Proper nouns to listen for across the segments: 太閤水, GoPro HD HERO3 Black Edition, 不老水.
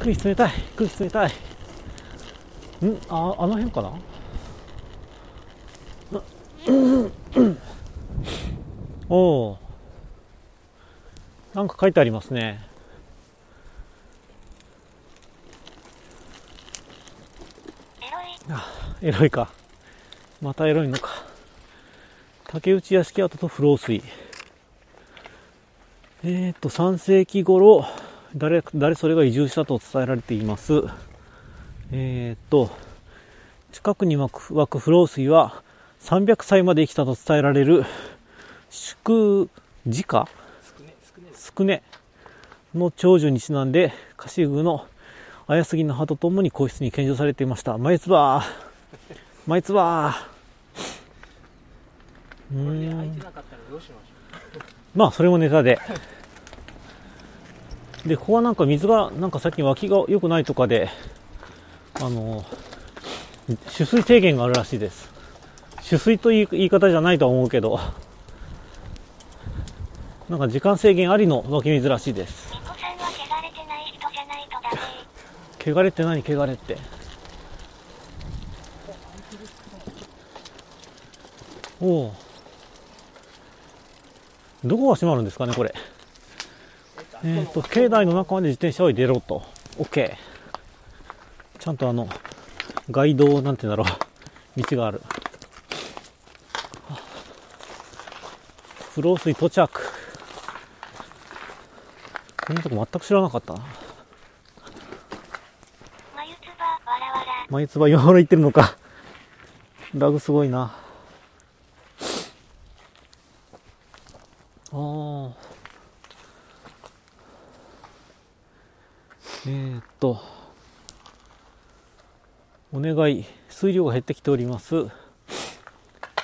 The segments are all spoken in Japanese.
空気冷たい、空気冷たい。あの辺かな。おお、なんか書いてありますね。エロいか、またエロいのか。竹内屋敷跡と不老水。3世紀頃誰それが移住したと伝えられています。近くに湧く不老水は300歳まで生きたと伝えられる宿治家宿根の長寿にちなんで、カシグの綾杉の葉とともに皇室に献上されていました。マイツバーマイツバー。まあそれもネタで。でここはなんか水がなんか最近湧きが良くないとかで、取水制限があるらしいです。取水という言い方じゃないとは思うけど、なんか時間制限ありの湧き水らしいです。汚れって何？汚れって。おお、どこが閉まるんですかねこれ。境内の中まで自転車を入れろと。 OK、 ちゃんとガイドなんて言うんだろう、道がある。不老水到着。こんなとこ全く知らなかったな。眉唾わらわら言ってるのか。ラグすごいな。お願い、水量が減ってきております。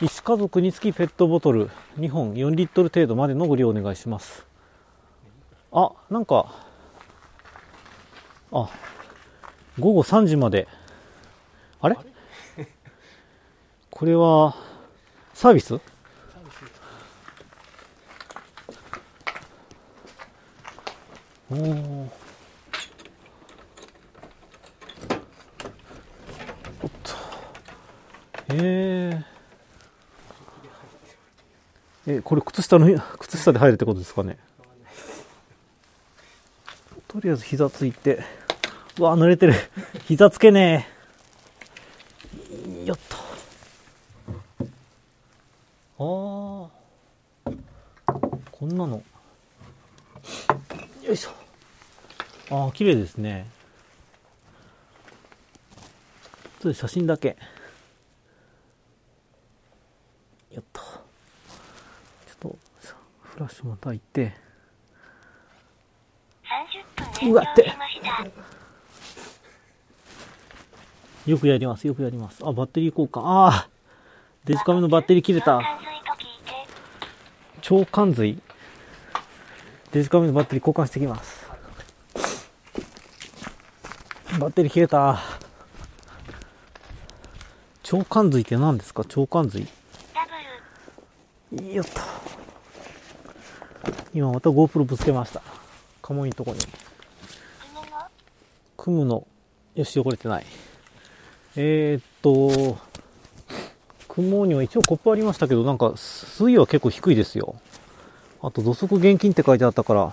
1家族につきペットボトル2本4リットル程度までのご利用お願いします。あ、なんか、あ、午後3時まで。あれこれはサービス？おお、これ靴下で入るってことですかね。とりあえず膝ついて、うわー濡れてる。膝つけねえ。よっと。こんなの。よいしょ。綺麗ですね。ちょっと写真だけ。フラッシュも焚いて、うわってよくやります、よくやります。あ、バッテリー交換。あ、デジカメのバッテリー切れた。超関髄。デジカメのバッテリー交換してきます。バッテリー切れた。超関髄って何ですか？超関髄。よっと、今また GoPro ぶつけました。カモイのとこに。組むの。よし、汚れてない。雲には一応コップありましたけど、なんか水位は結構低いですよ。あと土足厳禁って書いてあったから、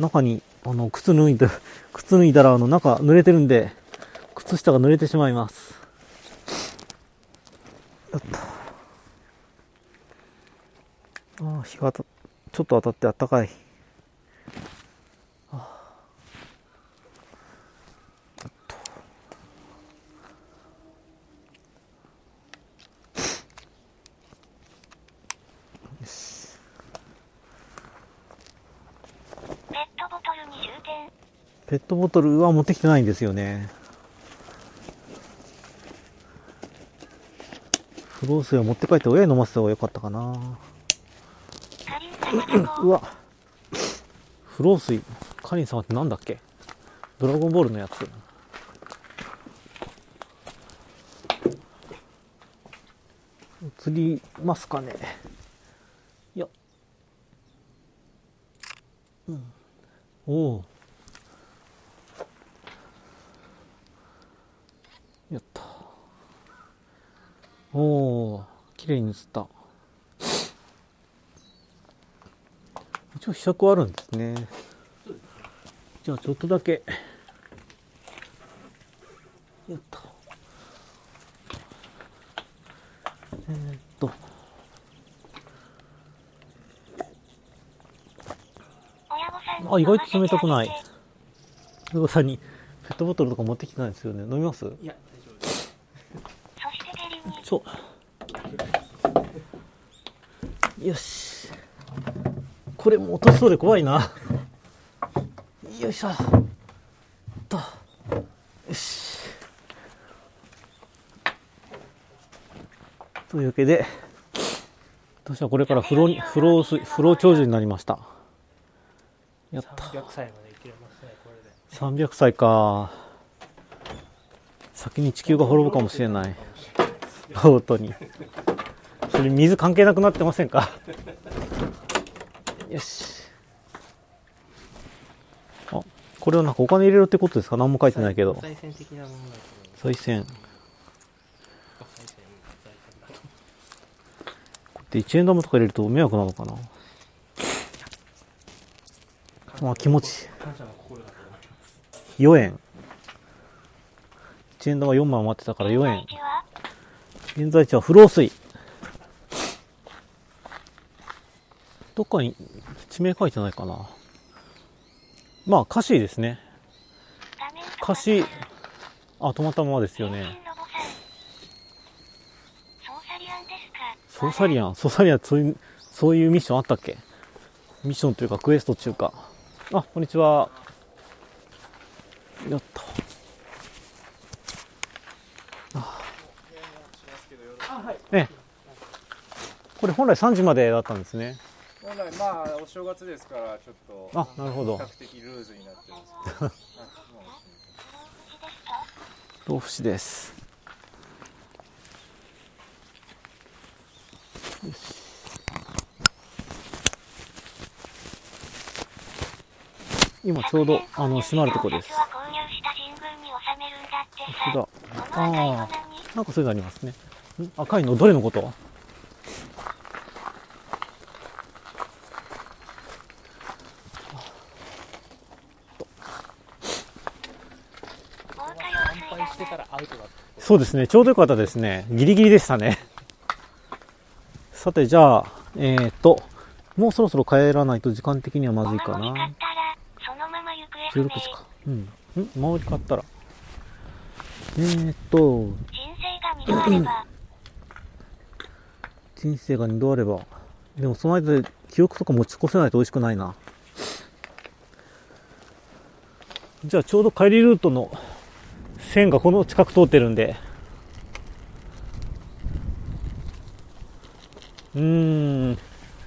中に靴脱いだら中濡れてるんで、靴下が濡れてしまいます。やった。日が当たった。ちょっと当たってあったかい。ペットボトルに充電。ペットボトルは持ってきてないんですよね。不老水は持って帰って親に飲ませた方が良かったかな。うわ、不老水カリン様ってなんだっけ？ドラゴンボールのやつ。釣りますかね。いや、うん。おお、やった。おお、綺麗に映った。一応、ひしゃくあるんですね。じゃあ、ちょっとだけ。やった。あ、意外と冷たくない。親御さんにペットボトルとか持ってきてないですよね。飲みます？いや、大丈夫です。よし、これも落としそうで怖いな。よいしょっと、よし。というわけで、私はこれから風呂長寿になりました。やった。300歳まで生きれますね、これで。300歳か。先に地球が滅ぶかもしれない。本当にそれ水関係なくなってませんか？よし。あ、これはなんかお金入れろってことですか？何も書いてないけど。再銭的なものだと思います。再銭。で、1円玉とか入れると迷惑なのかな。まあ、気持ち4円、1円玉4枚余ってたから4円。現在地は不老水。どっかに地名書いてないかな。まあカシーですね。カシー、あ、止まったままですよね。ソーサリアン、そういうミッションあったっけ？ミッションというかクエストというか。あ、こんにちは。やった。ね、これ本来3時までだったんですね。本来、まあお正月ですからちょっと、あ、なるほど、比較的ルーズになってます。豆腐市です。よし。今ちょうど閉まるとこです。ああ、なんかそういうのありますね。赤いのどれのこと？そうですね、ちょうどよかったですね。ギリギリでしたね。さて、じゃあ、もうそろそろ帰らないと時間的にはまずいかな。16時か。うん。回り買ったら。人生が2度あれば。でもその間で記憶とか持ち越せないと美味しくないな。じゃあちょうど帰りルートの線がこの近く通ってるんで。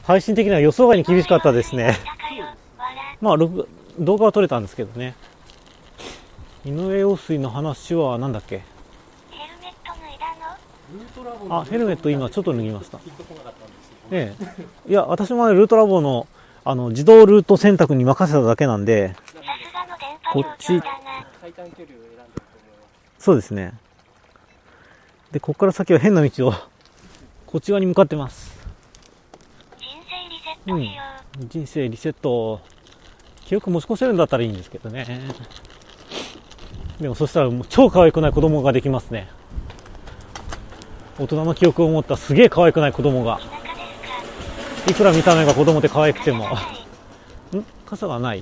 配信的には予想外に厳しかったですね。まあ、動画は撮れたんですけどね。井上陽水の話はなんだっけ？ヘルメット脱いだの？あ、ヘルメット今ちょっと脱ぎました。ええ。いや、私もルートラボの自動ルート選択に任せただけなんで、こっち、そうですね。で、ここから先は変な道をこっち側に向かってます。人生リセット。記憶持ち越せるんだったらいいんですけどね。でもそしたらもう超可愛くない子供ができますね。大人の記憶を持ったすげえ可愛くない子供が。いくら見た目が子供で可愛くても。傘がない。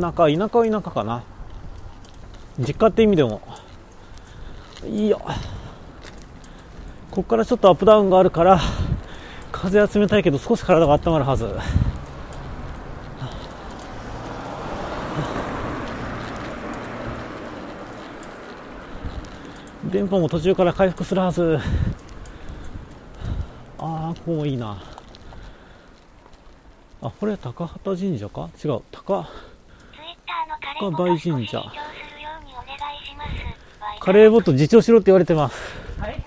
田舎かな。実家って意味でも。いいよ。ここからちょっとアップダウンがあるから、風は冷たいけど少し体が温まるはず。電波も途中から回復するはず。ああ、ここもいいな。あ、これ高畑神社か？違う、高台神社。カレーボット自重しろって言われてます。はい、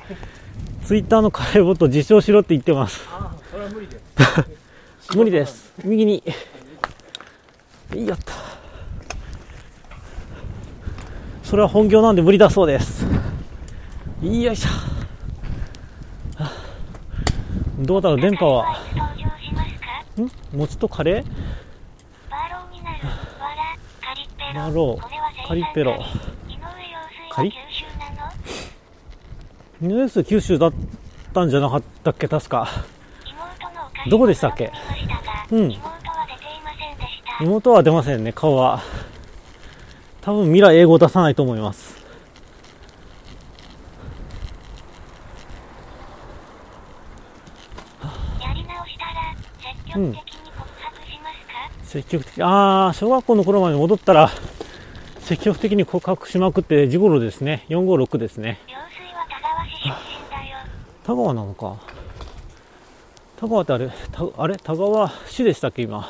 ツイッターのカレーボット自重しろって言ってます。あ、それは無理です。無理です。右に。やった。それは本業なんで無理だそうです。よいしょ。どうだろう、電波は。ん、餅とカレー、バロー、カリペロ、カリ井上陽水、九州だったんじゃなかったっけ、確か。どこでしたっけ。うん、妹は出ませんね、顔は。多分ミラ英語出さないと思います。やり直したら積極的に告白しますか。積極的、ああ、小学校の頃まで戻ったら積極的に告白しまくって、時頃ですね、456ですね。陽水は田川市出身だよ。田川なのか。田川ってあれ、あれ田川市でしたっけ今。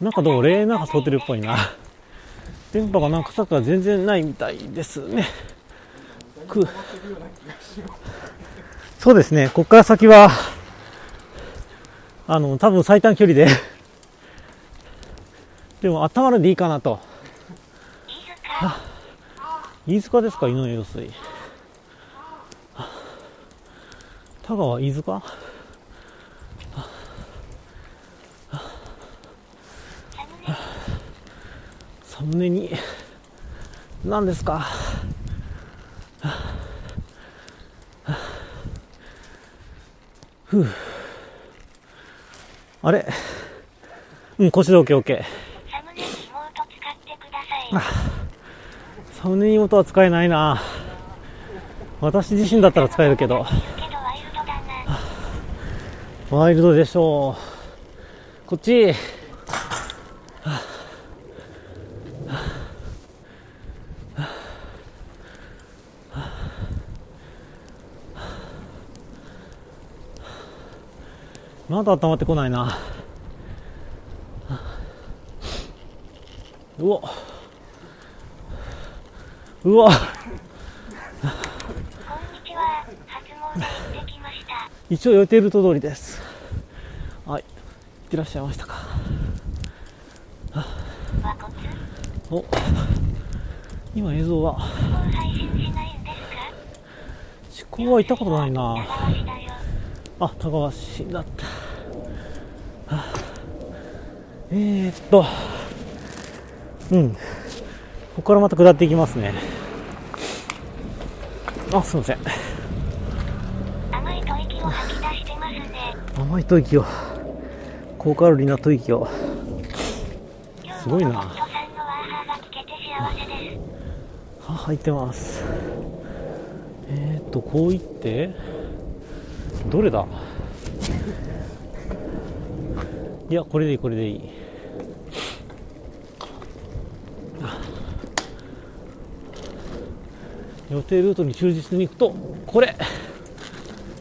なんかどう、霊なんか通ってるっぽいな。電波がなんかさっきから全然ないみたいですね。そうですね、ここから先は多分最短距離で、でも頭でいいかなと。飯塚ですか、井上陽水。田川飯塚。サムネに何ですか。ふう、あれ、うん、腰で OKOK。 サムネに妹使ってください。サムネに妹は使えないな、私自身だったら使えるけど。ワイルドでしょう。こっち。まだ温まってこないな。うお、うわ。一応予定ルート通りです。はい、行ってらっしゃいましたか。お、今映像は思考は行ったことないなあ。田川市だった。うん、ここからまた下っていきますね。あ、すいません、甘い吐息を、高カロリーな吐息を。すごいな。は、入ってます。こういってどれだ。いや、これでいい、これでいい。予定ルートに忠実に行くと、これ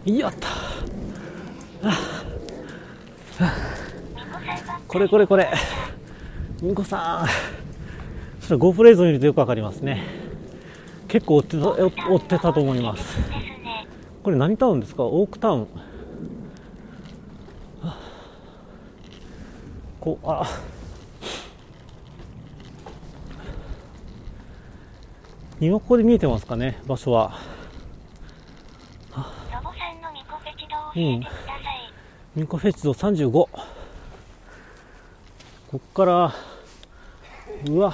やった。これこれこれ、みんこさん。それ GoPro 映像見るとよくわかりますね。結構追ってたと思います。これ何タウンですか。オークタウン。こう、あ、今ここで見えてますかね、場所は。うん、ミコフェチド35。こっから、うわ、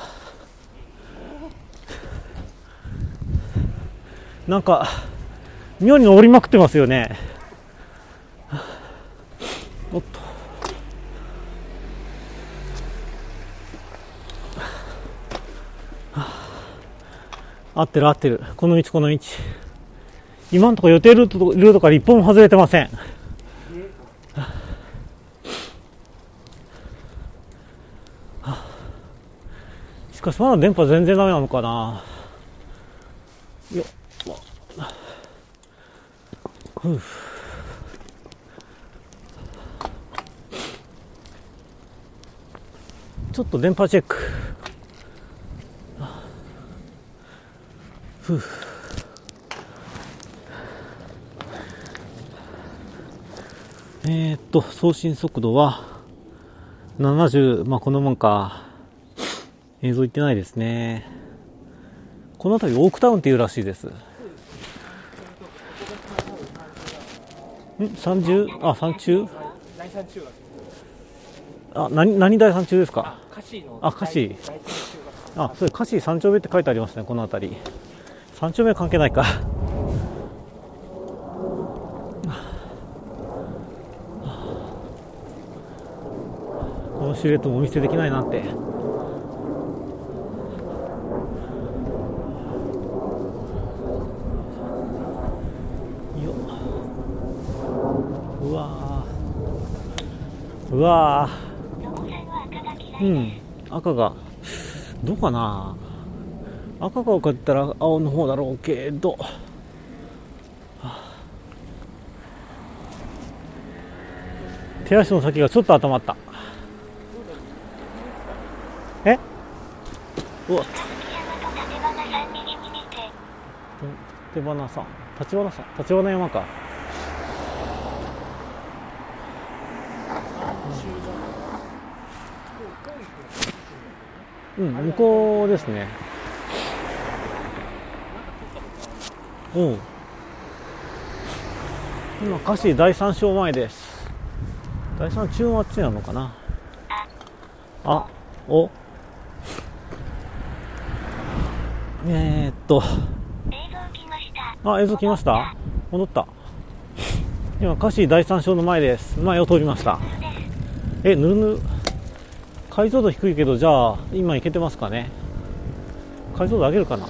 なんか妙に登りまくってますよね。おっと、合ってる合ってる、この道この道。今のところ予定ルートから一本も外れてません。しかしまだ電波全然ダメなのかな。よっ、ふう、ちょっと電波チェック。ふう、送信速度は70、まあこのもんか。映像いってないですね。この辺りオークタウンっていうらしいです。30、あ、山中、あ、何台山中ですか。あ、カシー、あ、それカシー三丁目って書いてありますね。この辺り三丁目は関係ないか。このシルエットもお見せできないなって。うわー、うん、赤がどうかな。赤が多かったら青の方だろうけど、はあ、手足の先がちょっと頭あった。え、うわ、立花さん、立花さん、立花山か。うん、向こうですね。うん。今、カシー第3章前です。第3中はあっちなのかな。あ、お。あ、映像来ました。戻った。今、カシー第3章の前です。前を通りました。え、ぬるぬる。解像度低いけど、じゃあ今いけてますかね。解像度上げるかな。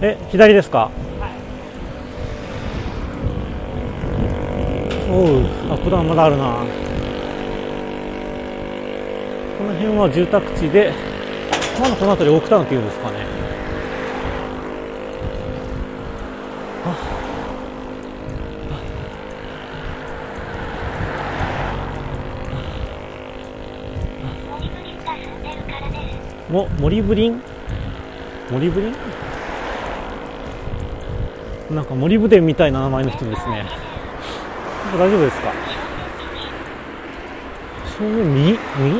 え、左ですか。はい、おう、あ、これはまだあるな。この辺は住宅地で、まだこの辺りオークタウンっていうんですかね。も、森ブリン、森ブリン、なんか森ブデンみたいな名前の人ですね。大丈夫ですか。正面右、右、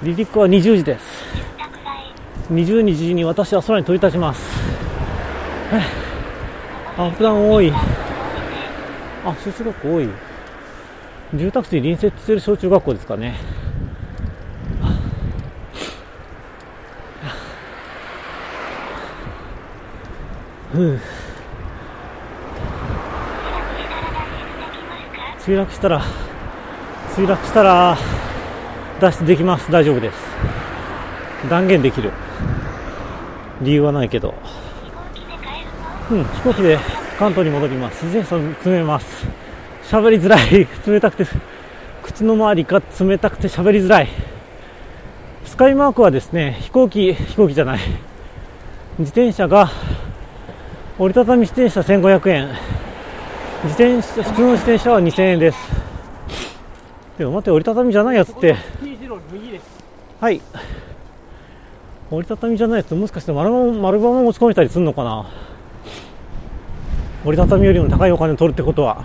離陸は20時です。22時に私は空に飛び立ちます。あ、普段多い、あ、小中学校多い。住宅地に隣接している小中学校ですかね。墜落したら、墜落したら脱出できます。大丈夫です。断言できる。理由はないけど、うん、飛行機で関東に戻ります。自然層に詰めます。喋りづらい。冷たくて口の周りが冷たくて喋りづらい。スカイマークはですね、飛行機じゃない、自転車が折りたたみ自転車1500円、自転車、普通の自転車は2000円です。でも待って、折りたたみじゃないやつって、はい、折りたたみじゃないやつってもしかして丸バン持ち込めたりするのかな。折りたたみよりも高いお金を取るってことは。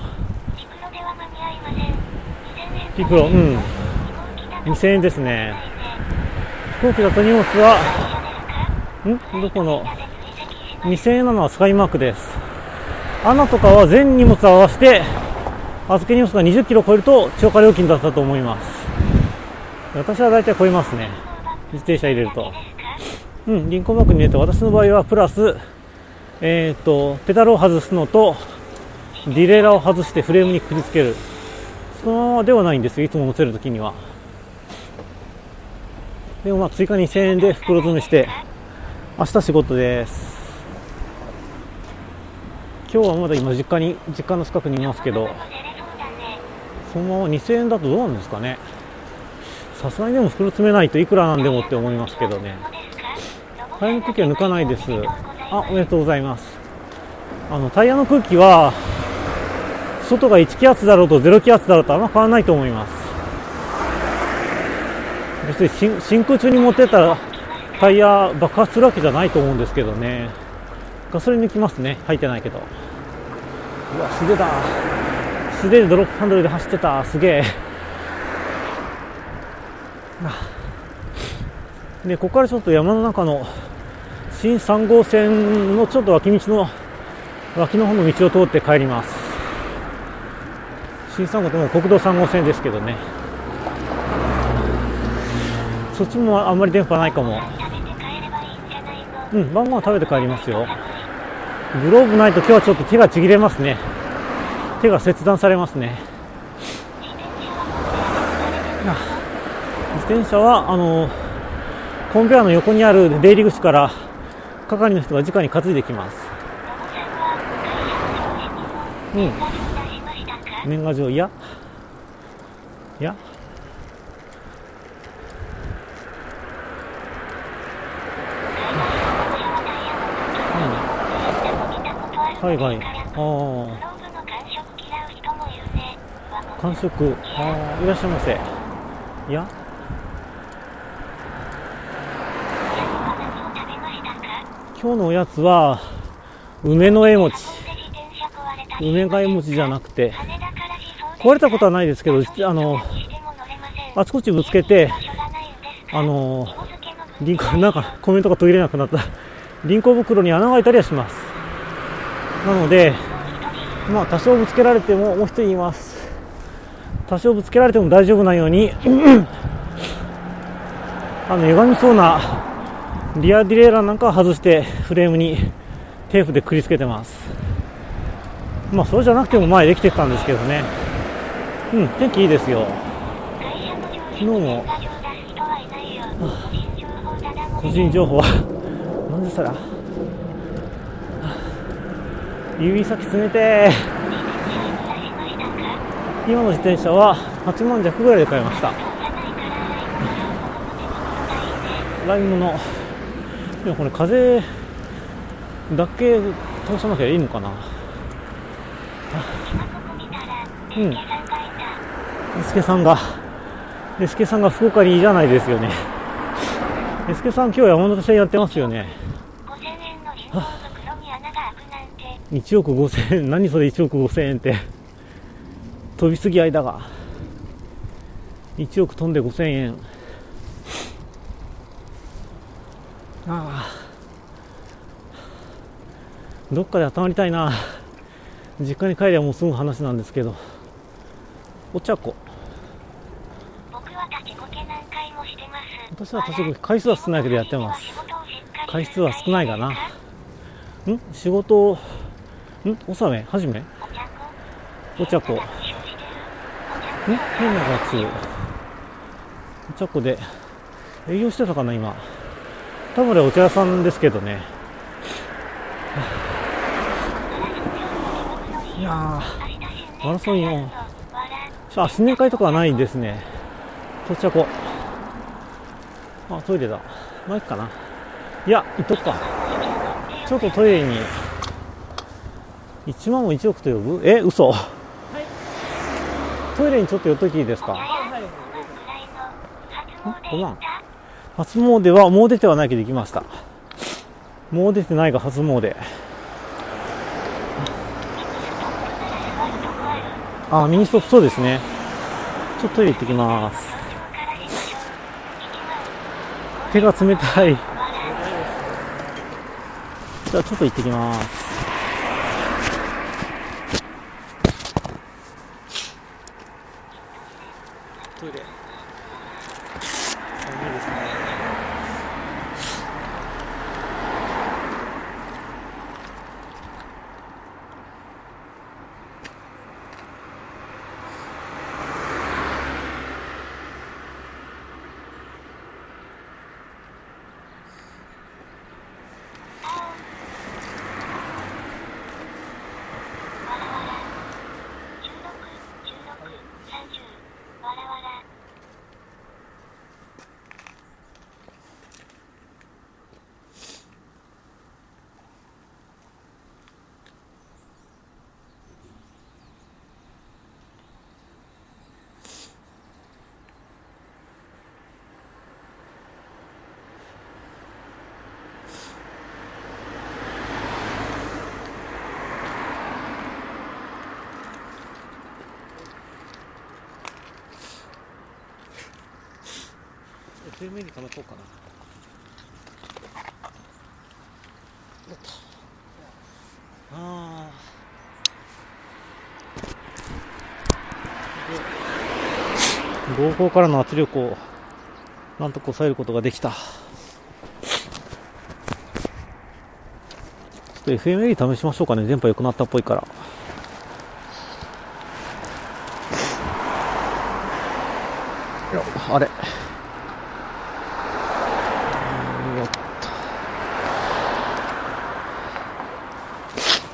ピクロ、うん、2000円ですね。飛行機だと荷物はん、どこの2000円なのはスカイマークです。アナとかは全荷物合わせて預け荷物が20キロ超えると超過料金だったと思います。私は大体超えますね、自転車入れると。うん、銀行バッグに入れて、私の場合はプラスペダルを外すのとディレイラーを外してフレームにくくりつける、そのままではないんですよ、いつも乗せるときには。でもまあ追加2000円で袋詰めして、明日仕事です。今日はまだ今実家の近くにいますけど、そのまま2000円だとどうなんですかね。さすがにでも袋詰めないといくらなんでもって思いますけどね。タイヤの空気は抜かないです。あ、おめでとうございます。タイヤの空気は外が1気圧だろうと0気圧だろうとあんま変わらないと思います。別に真空中に持ってったらタイヤ爆発するわけじゃないと思うんですけどね。ガソリン抜きますね、入ってないけど。うわ、素手だ。素手でドロップハンドルで走ってた、すげえ。で、ここからちょっと山の中の新3号線のちょっと脇の方の道を通って帰ります。新3号線も国道3号線ですけどね。そっちもあんまり電波ないかも。うん、晩ご飯食べて帰りますよ。グローブないと今日はちょっと手がちぎれますね。手が切断されますね。自転車はコンベアの横にある出入り口から係の人が直に担いできます。うん、年賀状、いや海外、感触、いらっしゃいませ。いや、今日のおやつは梅の絵餅、梅が絵餅じゃなくて、壊れたことはないですけど、あちこちぶつけて、リンクなんかコメントが途切れなくなった、リンク袋に穴が開いたりはします。なので、まあ多少ぶつけられても、もう一人言います。多少ぶつけられても大丈夫なように、歪みそうなリアディレイラーなんかは外してフレームにテープでくりつけてます。まあそれじゃなくても前できてたんですけどね。うん、天気いいですよ。昨日も個人情報は何でしたら指先詰めて。今の自転車は8万弱ぐらいで買いました。ライムのでもこれ風だけ通さなきゃいいのかな。うん、エスケさんが福岡にいいじゃないですよね。エスケさん今日山手線やってますよね。1億5000円、何それ1億5000円って飛びすぎ間が1億飛んで5000円。ああ、どっかで温まりたいな。実家に帰りゃもうすぐ話なんですけど。お茶子、私は立ちこけ回数は少ないけどやってます。回数は少ないかな。仕事を納めはじめお茶子、変な学習お茶子で営業してたかな。今多分お茶屋さんですけどね。いやー、争いよ。あ、新年会とかはないですね。お茶子、あ、トイレだ。マイクかな。いや、行っとくか。ちょっとトイレに1万を1億と呼ぶ。え、嘘。トイレにちょっと寄っときいいですか。5万。初詣はもう出てはないけど行きました。もう出てないが初詣。あ、ミニストップ、そうですね。ちょっとトイレ行ってきます。手が冷たい。じゃあちょっと行ってきます。トイレ。いいですね。正面にかまそうかな。ああ。GoProからの圧力をなんとか抑えることができた。ちょっと FMA 試しましょうかね。電波良くなったっぽいから。あれ、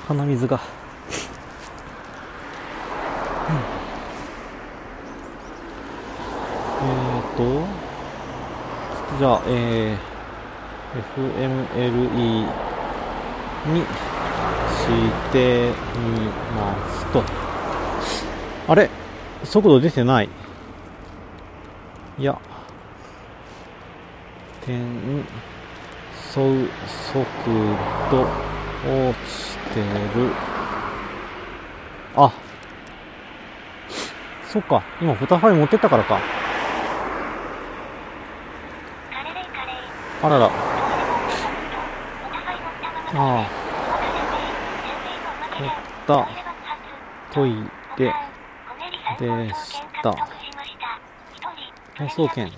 鼻水が。じゃあ、FMLE にしてみますと。あれ、速度出てない。いや、転送速度落ちてる。あ、そっか、今フォタファイ持ってったからか。あらら。ああ。取った。トイレ。でした。転送券。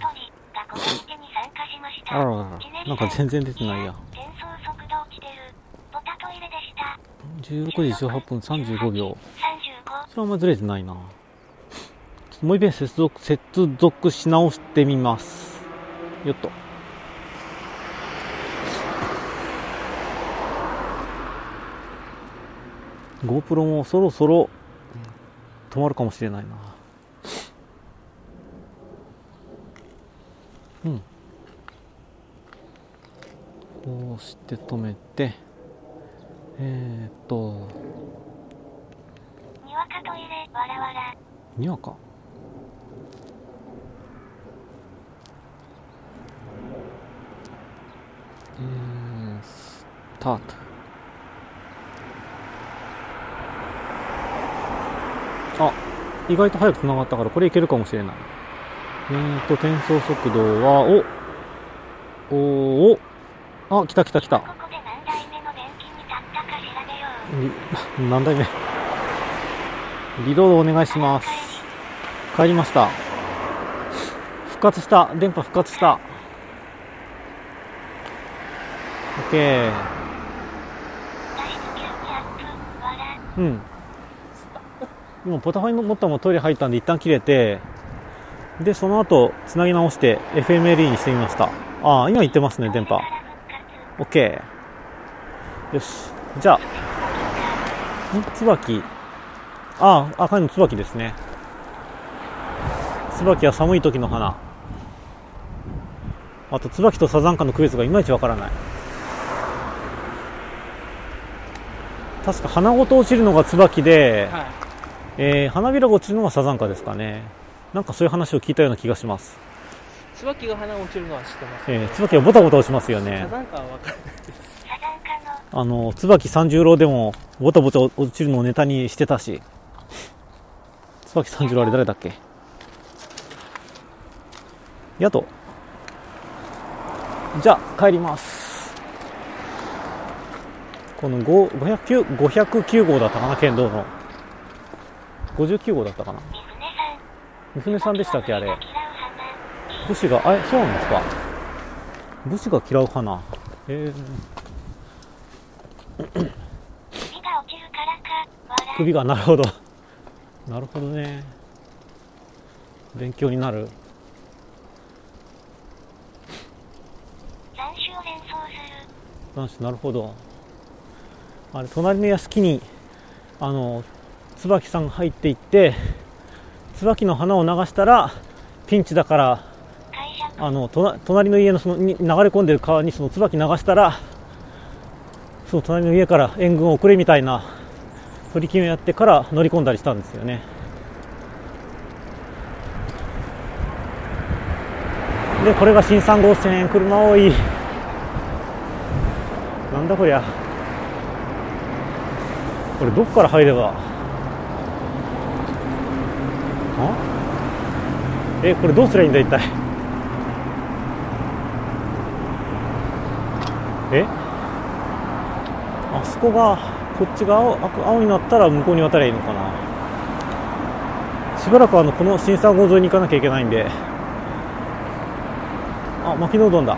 あららら。なんか全然出てないや。16時18分35秒。それはあんまずれてないな。もう一遍接続し直してみます。よっと。GoPro もそろそろ止まるかもしれないな。うん。こうして止めて、にわかトイレわらわら。にわか。スタート。あ、意外と早くつながったからこれいけるかもしれない。転送速度は、おおお、あ、来た来た来た。ここで何代目の電気に立ったか調べよう。何代目。リロードお願いします。帰りました。復活した。電波復活した。OK。うん。今ポタファイ持ったままトイレ入ったんで一旦切れて、でその後つなぎ直して FMLE にしてみました。ああ、今いってますね、電波。 OK。 よし、じゃあ椿、ああ、赤いの椿ですね。椿は寒い時の花。あと椿とサザンカの区別がいまいちわからない。確か花ごと落ちるのが椿で、はい、花びらが落ちるのがサザンカですかね。なんかそういう話を聞いたような気がします。椿が花が落ちるのは知ってます、ね。椿がボタボタ落ちますよね。サザンカは分からないです。椿三十郎でもボタボタ落ちるのをネタにしてたし。椿三十郎あれ誰だっけ。やと、じゃあ帰ります。この509号だったかな、県道の59号だったかな。三船さんでしたっけ、あれ。武士が、あれ、そうなんですか。武士が嫌う花。首が、なるほど。なるほどね。勉強になる。斬首、なるほど。あれ、隣の屋敷に、椿さんが入っていって、椿の花を流したらピンチだから、隣の家 に流れ込んでる川にその椿流したら、その隣の家から援軍を送れみたいな取り決めをやってから乗り込んだりしたんですよね。でこれが新3号線、車多い。なんだこりゃ。これどこから入れば、これどうすりゃいいんだ一体。あそこが、こっちが 青になったら向こうに渡ればいいのかな。しばらくこの新三号沿いに行かなきゃいけないんで。あ、牧野うどんだ。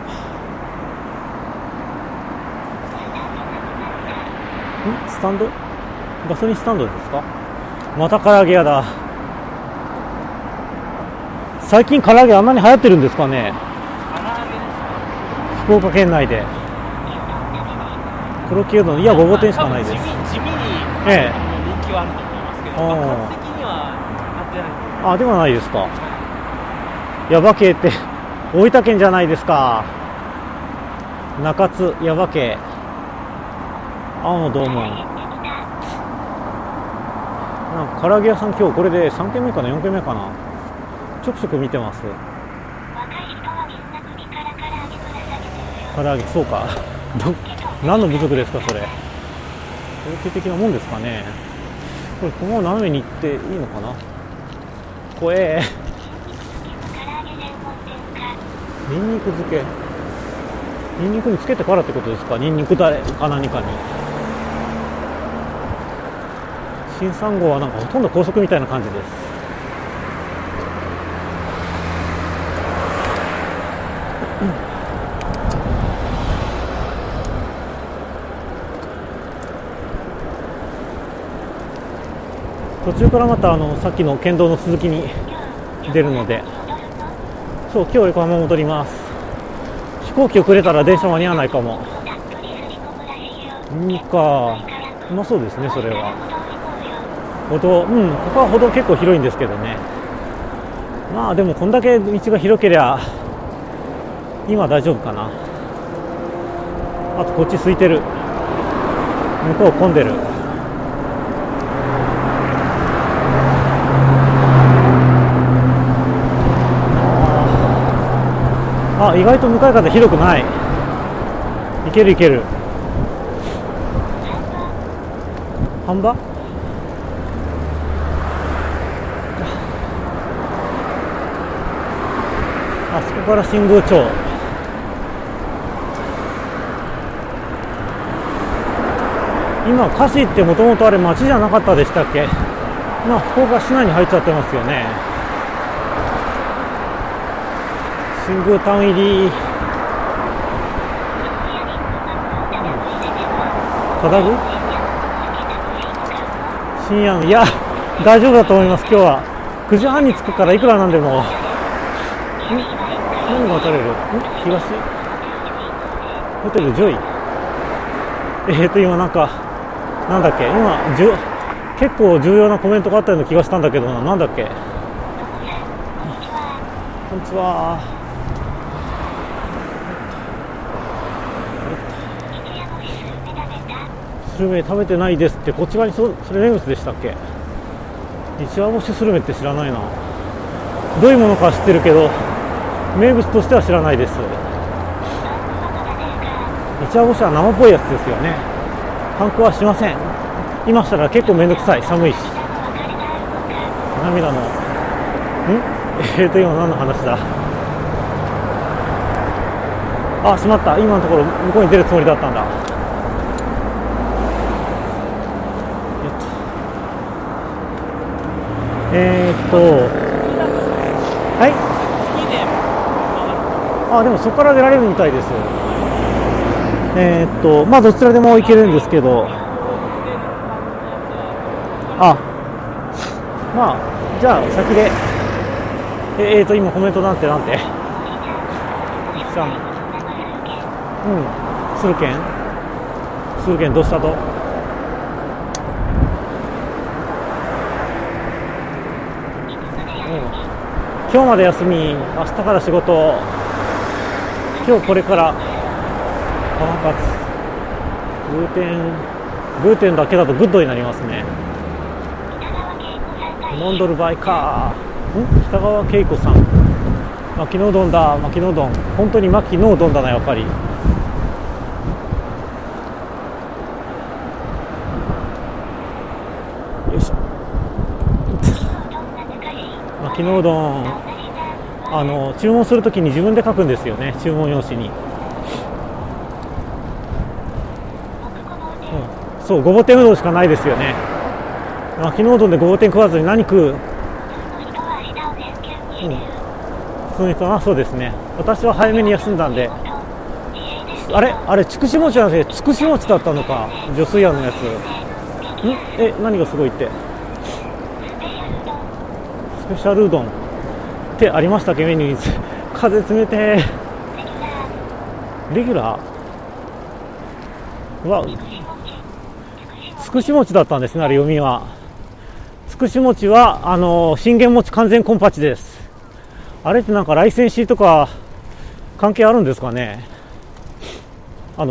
スタンド、ガソリンスタンドですか。また唐揚げ屋だ。最近唐揚げあんなに流行ってるんですかね。福岡県内で黒木うどん、いや、ごぼ天しかないです。地味に人気はあると思いますけど、数的にはあってない。あ、ではないですか。耶馬渓って大分県じゃないですか。中津、耶馬渓、青の道門。なんか唐揚げ屋さん、今日これで3軒目かな、4軒目かな、ちょくちょく見てます。唐揚げ、そうか。何の部族ですか、それ。統計的なもんですかね。これ、このまま斜めに行っていいのかな。怖え。ニンニク漬け。ニンニクにつけてからってことですか。ニンニクだれか何かに。新3号はなんかほとんど高速みたいな感じです。途中からまたさっきの県道の続きに出るので、そう、今日横浜戻ります。飛行機遅れたら電車間に合わないかも。いいか、うまそうですね。それは歩道、うん、ここは歩道結構広いんですけどね。まあでもこんだけ道が広けりゃ今大丈夫かな。あとこっち空いてる、向こう混んでる。あ、意外と向かい方広くない。いけるいける。半ば？あそこから信号町。今香椎ってもともとあれ町じゃなかったでしたっけ。まあ福岡市内に入っちゃってますよね。新宮タウン入り。ただぐ深夜の、いや大丈夫だと思います。今日は9時半に着くからいくらなんでも。何が渡れる。東ホテルジョイ。今なんかなんだっけ、今結構重要なコメントがあったような気がしたんだけどな。なんだっけ。こんにちは。スルメ食べてないですって。こっち側にそれ名物でしたっけ。一夜干しスルメって知らないな。どういうものか知ってるけど名物としては知らないです。一夜干しは生っぽいやつですよね。観光はしません。今したら結構めんどくさい、寒いし。涙の今何の話だ。あ、しまった。今のところ向こうに出るつもりだったんだ。はい、あ、でもそこから出られるみたいです。まあどちらでも行けるんですけど、あ、まあじゃあ先で今コメントなんてなんてさん、うん、するけんどうしたと。今日まで休み、明日から仕事、今日これからパンカツ、グーテンだけだとグッドになりますね。モンドルバイカー、北川景子さん、牧野うどんだ、牧野うどん、本当に牧野うどんだな、やっぱり。牧野うどん、注文するときに自分で書くんですよね、注文用紙に。そう、ごぼ天うどんしかないですよね。昨日うどんでごぼ天食わずに何食う、そうですね、私は早めに休んだんで、あれつくし餅なんですね。つくし餅だったのか、女水庵のやつ。何がすごいって、スペシャルうどんってありましたっけ、メニューに。風冷てー。レギュラー、うわ、つくし餅だったんですね、あれ読みは。つくし餅は信玄餅完全コンパチです。あれってなんかライセンシーとか関係あるんですかね。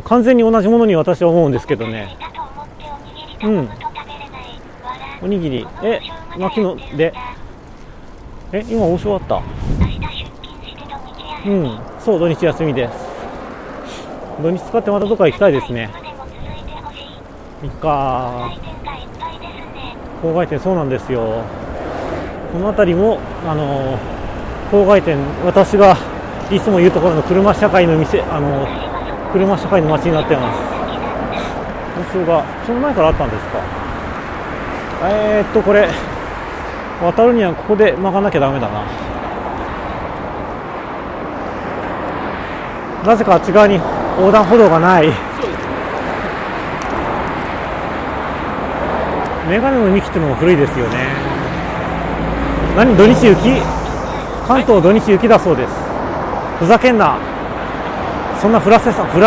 完全に同じものに私は思うんですけどね。おにぎり、牧野で、今王将あった。そう、土日休みです。土日使ってまたどっか行きたいですね。いっかー、郊外店、そうなんですよ。この辺りも郊外店、私がいつも言うところの車社会の店、車社会の街になってます。今週がその前からあったんですか。これ渡るにはここで曲がんなきゃダメだな。なぜかあっち側に横断歩道がない。メガネの2機ってのも古いですよね。何、土日雪、関東土日雪だそうです。ふざけんな。そんなフラサセンかな。メ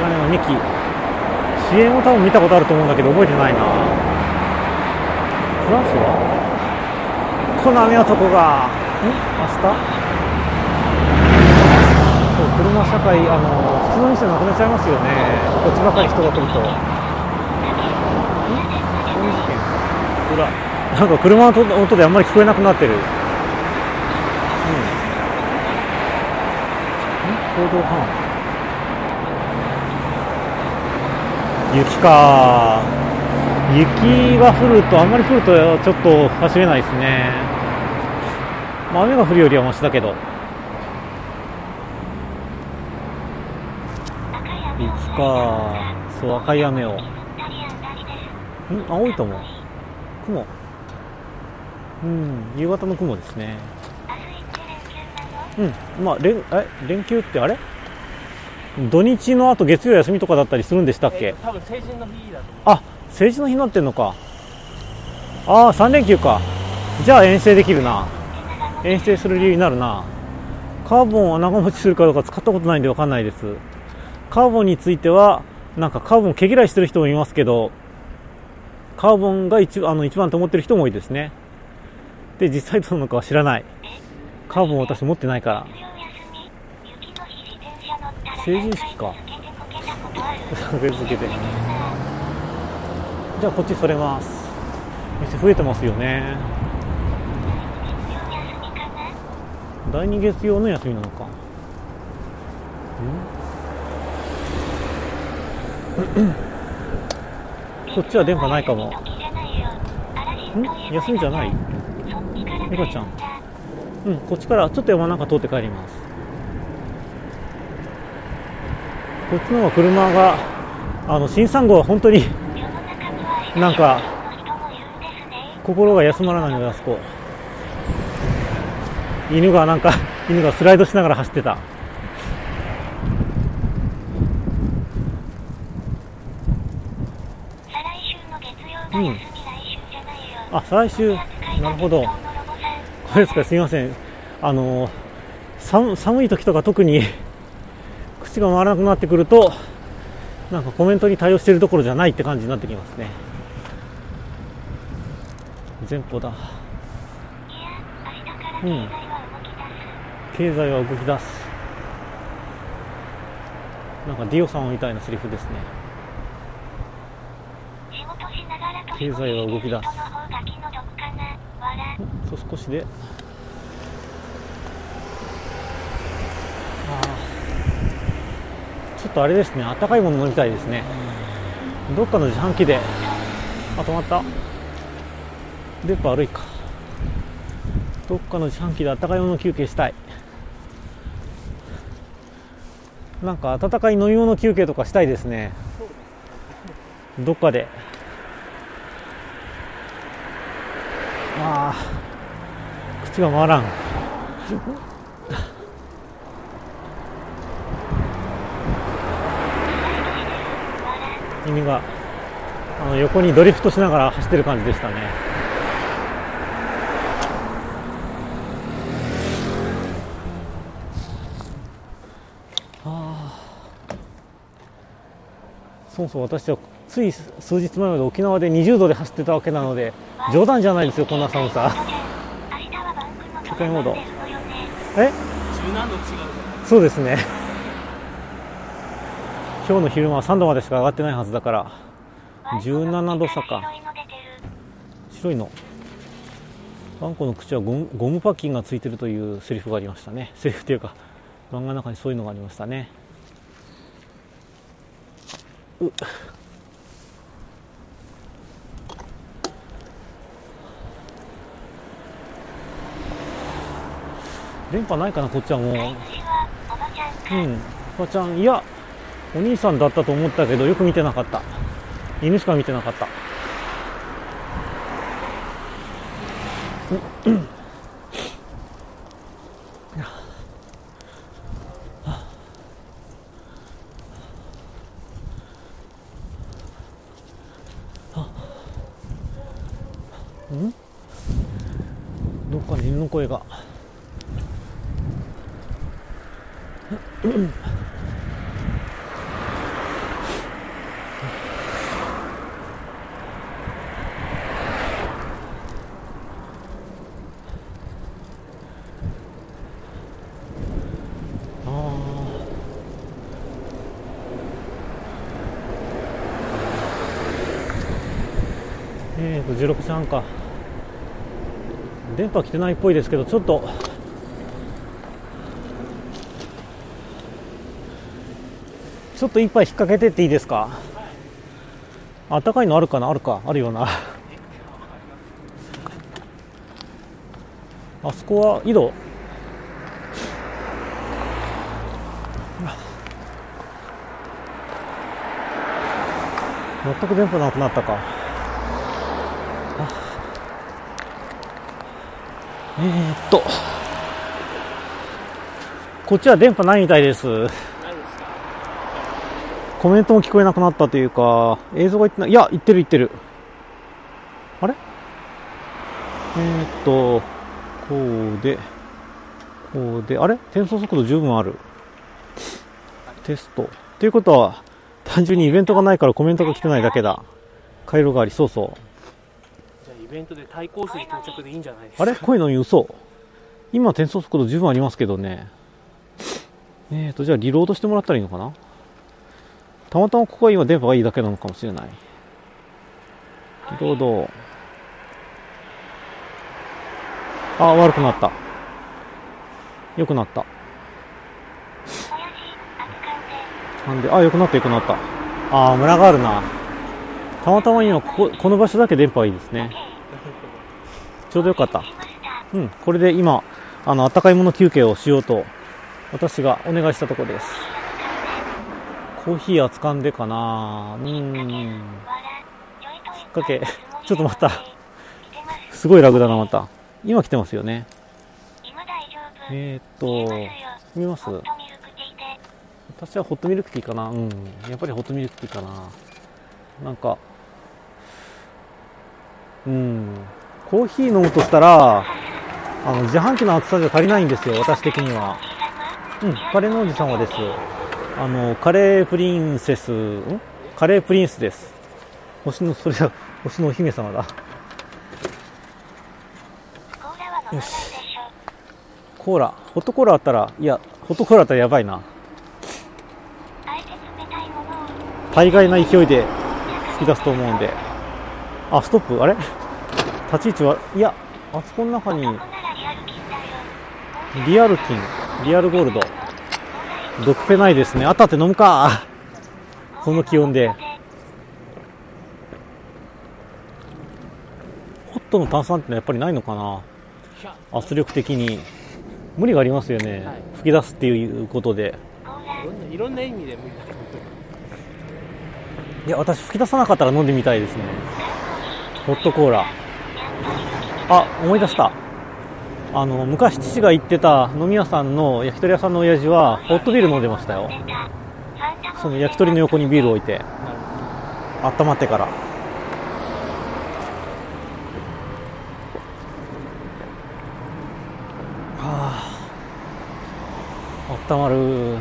ガネの2機。CM を多分見たことあると思うんだけど覚えてないな。フランスはこの雨男が明日車社会、普通の店なくなっちゃいますよね、こっちばかり人が来ると。なんか車の音であんまり聞こえなくなってる。行動範囲、雪か。雪が降ると、あんまり降るとちょっと走れないですね。まあ、雨が降るよりはマシだけど。雪か、そう、赤い雨を。青いとも雲、夕方の雲ですね。まあ連休ってあれ、土日のあと月曜休みとかだったりするんでしたっけ。多分成人の日だと思う。あ、成人の日になってんのか。ああ、3連休か。じゃあ遠征できるな。遠征する理由になるな。カーボンは長持ちするかどうか使ったことないんで分かんないです。カーボンについてはなんかカーボン毛嫌いしてる人もいますけど、カーボンが一番と思ってる人も多いですね。で、実際どうなのかは知らない。カーボン私持ってないから。成人式か。じゃあこっちそれます。店増えてますよね。第2月曜の休みなのか。こっちは電波ないかも。休みじゃない。ゆかちゃん、こっちからちょっと山なんか通って帰ります。こっちの方が車が、新3号は本当になんか心が休まらないので、あそこ犬がスライドしながら走ってた。あ、再来週、なるほど。これですか、すみません。寒い時とか特に口が回らなくなってくると、なんかコメントに対応しているところじゃないって感じになってきますね。前方だ。経済は動き出す。なんかディオさんみたいなセリフですね。経済は動き出す。そう、少しで。ちょっとあれですね、温かいもの飲みたいですね。どっかの自販機で。あ、止まった。電波悪いか。どっかの自販機で温かいもの休憩したい。なんか温かい飲み物休憩とかしたいですね。どっかで。ああ、口が回らん。君が横にドリフトしながら走ってる感じでしたね。はあ、そもそも私はつい数日前まで沖縄で20度で走ってたわけなので、冗談じゃないですよ、こんな寒さ。世界モード。え？そうですね。今日の昼間は3度までしか上がってないはずだから17度差か。白いのワンコの口はゴムパッキンがついてるというセリフがありましたね。セリフっていうか漫画の中にそういうのがありましたね。うっ、電波ないかな、こっちはもう。うん、おばちゃん、いやお兄さんだったと思ったけど、よく見てなかった。犬しか見てなかった。ん？どっかに犬の声が。16時半か。電波来てないっぽいですけど、ちょっと一杯引っ掛けてっていいですか。あったかいのあるかな。あるか、あるよな。あそこは井戸。全く電波なくなったか。こっちは電波ないみたいです。コメントも聞こえなくなったというか、映像がいってない。いや、いってるいってる。あれ？こうで、こうで、あれ？転送速度十分ある。テスト。ということは、単純にイベントがないからコメントが来てないだけだ。回路があり、そうそう。イベントで対抗水到着でいいんじゃないですか。あれ、声の嘘。今転送速度十分ありますけどね。じゃあリロードしてもらったらいいのかな。たまたまここは今電波がいいだけなのかもしれない。リロード。あ、悪くなった。良くなった。なんで、あ、良くなった良くなった。あー、ムラがあるな。たまたま今この場所だけ電波がいいですね。ちょうどよかった。うん、これで今、温かいもの休憩をしようと、私がお願いしたところです。コーヒー扱んでかな。引っ掛け、ちょっと待った。すごいラグだな、また。今来てますよね。見ます？私はホットミルクティーかな。うん、やっぱりホットミルクティーかな。なんか、うん。コーヒー飲むとしたら、自販機の厚さじゃ足りないんですよ、私的には。うん、カレーのおじさんはです。カレープリンスです。星のお姫様だ。よし。コーラ、ホットコーラあったら、いや、ホットコーラあったらやばいな。大概な勢いで突き出すと思うんで。あ、ストップ、あれ立ち位置は、いや、あそこの中に、リアルゴールド。毒ペないですね。あたって飲むか。この気温で。ホットの炭酸ってのはやっぱりないのかな。圧力的に無理がありますよね、はい、吹き出すっていうことで。いろんな意味で無理だと思ってる。いや、私吹き出さなかったら飲んでみたいですね、ホットコーラ。あ、思い出した。昔父が行ってた飲み屋さんの焼き鳥屋さんの親父はホットビール飲んでましたよ。その焼き鳥の横にビールを置いて温まってから。温まる。